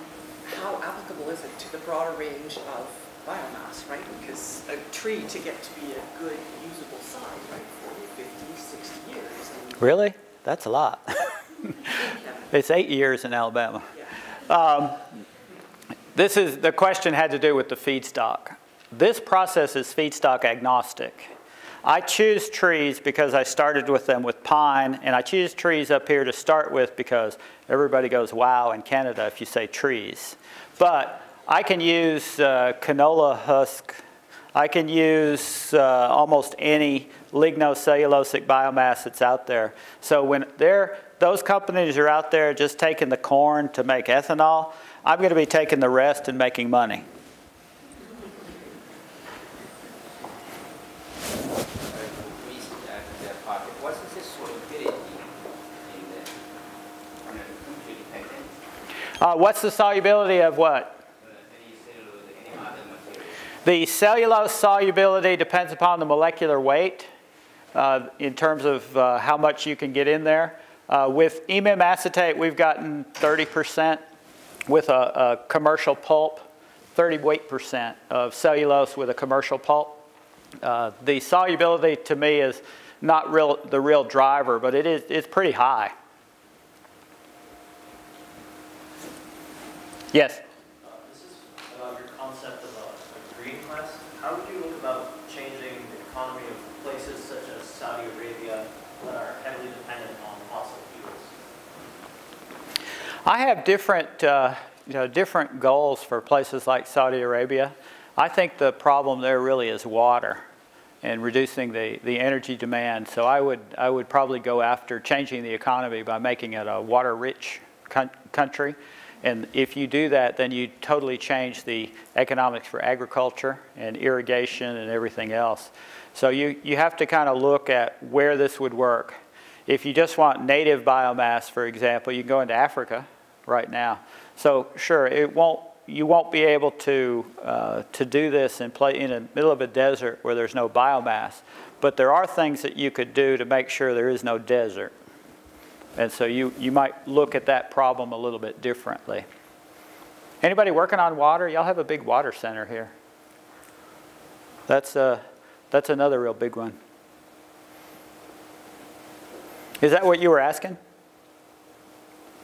applicable is it to the broader range of biomass, right? Because a tree to get to be a good usable size, right, 40, 50, 60 years. And really? That's a lot. It's 8 years in Alabama. Yeah. This is, the question had to do with the feedstock. This process is feedstock agnostic. I choose trees because I started with them with pine, and I choose trees up here to start with because everybody goes, wow, in Canada if you say trees. But I can use canola husk. I can use almost any lignocellulosic biomass that's out there. So when those companies are out there just taking the corn to make ethanol, I'm going to be taking the rest and making money. What's the solubility of what? The cellulose solubility depends upon the molecular weight in terms of how much you can get in there. With EMIM acetate, we've gotten 30%. With a commercial pulp, 38% of cellulose with a commercial pulp. The solubility to me is not the real driver, but it's pretty high. Yes? This is about your concept of a green class. How would you look about changing the economy of places such as Saudi Arabia that are heavily dependent on fossil fuels? I have different, different goals for places like Saudi Arabia. I think the problem there really is water and reducing the energy demand. So I would probably go after changing the economy by making it a water-rich country. And if you do that, then you totally change the economics for agriculture and irrigation and everything else. So you have to kind of look at where this would work. If you just want native biomass, for example, you can go into Africa right now. So sure, you won't be able to do this and play in the middle of a desert where there's no biomass. But there are things that you could do to make sure there is no desert. And so you might look at that problem a little bit differently. Anybody working on water? Y'all have a big water center here. That's another real big one. Is that what you were asking?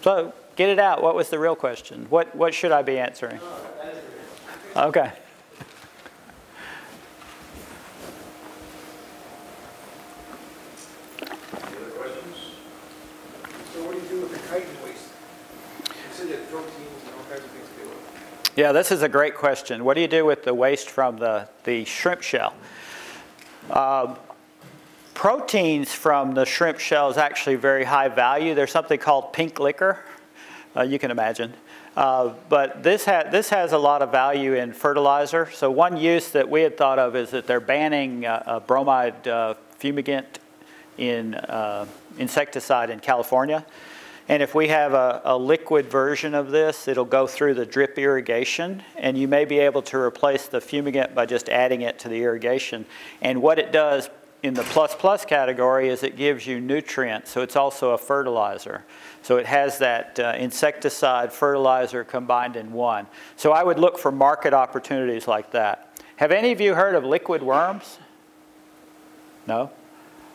So get it out. What was the real question? What should I be answering? Okay. Yeah, this is a great question. What do you do with the waste from the shrimp shell? Proteins from the shrimp shell is actually very high value. There's something called pink liquor, you can imagine. But this has a lot of value in fertilizer. So one use that we had thought of is that they're banning bromide fumigant in insecticide in California. And if we have a liquid version of this, it'll go through the drip irrigation, and you may be able to replace the fumigant by just adding it to the irrigation. And what it does in the plus plus category is it gives you nutrients, so it's also a fertilizer. So it has that insecticide fertilizer combined in one. So I would look for market opportunities like that. Have any of you heard of liquid worms? No?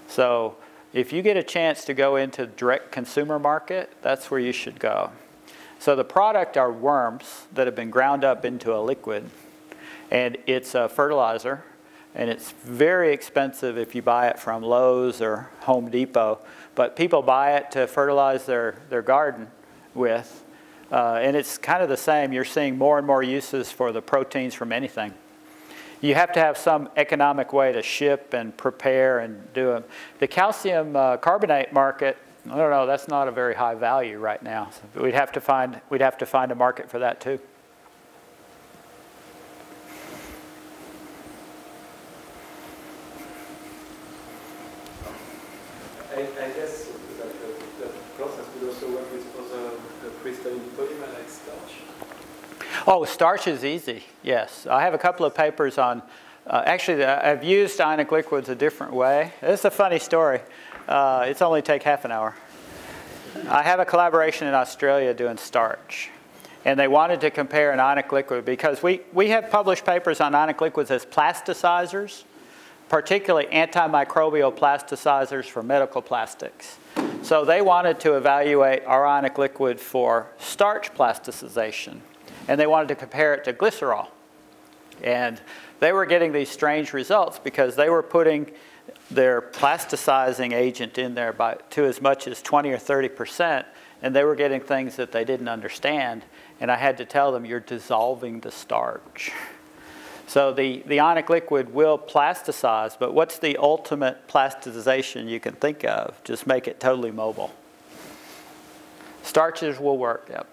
So if you get a chance to go into direct consumer market, that's where you should go. So the product are worms that have been ground up into a liquid, and it's a fertilizer, and it's very expensive if you buy it from Lowe's or Home Depot, but people buy it to fertilize their garden with, and it's kind of the same. You're seeing more and more uses for the proteins from anything. You have to have some economic way to ship and prepare and do them. The calcium carbonate market, I don't know, that's not a very high value right now. So we'd have to find a market for that too. I guess that the process would also work with other crystalline polymer like starch. Oh, starch is easy, yes. I have a couple of papers on, actually I've used ionic liquids a different way. It's a funny story. It's only take half an hour. I have a collaboration in Australia doing starch, and they wanted to compare an ionic liquid because we have published papers on ionic liquids as plasticizers, particularly antimicrobial plasticizers for medical plastics. So they wanted to evaluate our ionic liquid for starch plasticization. And they wanted to compare it to glycerol. And they were getting these strange results because they were putting their plasticizing agent in there to as much as 20 or 30%, and they were getting things that they didn't understand. And I had to tell them, you're dissolving the starch. So the ionic liquid will plasticize, but what's the ultimate plasticization you can think of? Just make it totally mobile. Starches will work, yep.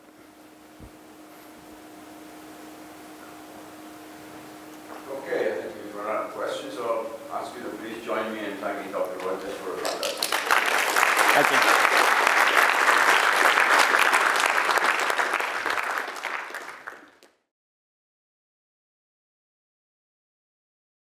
Thank you.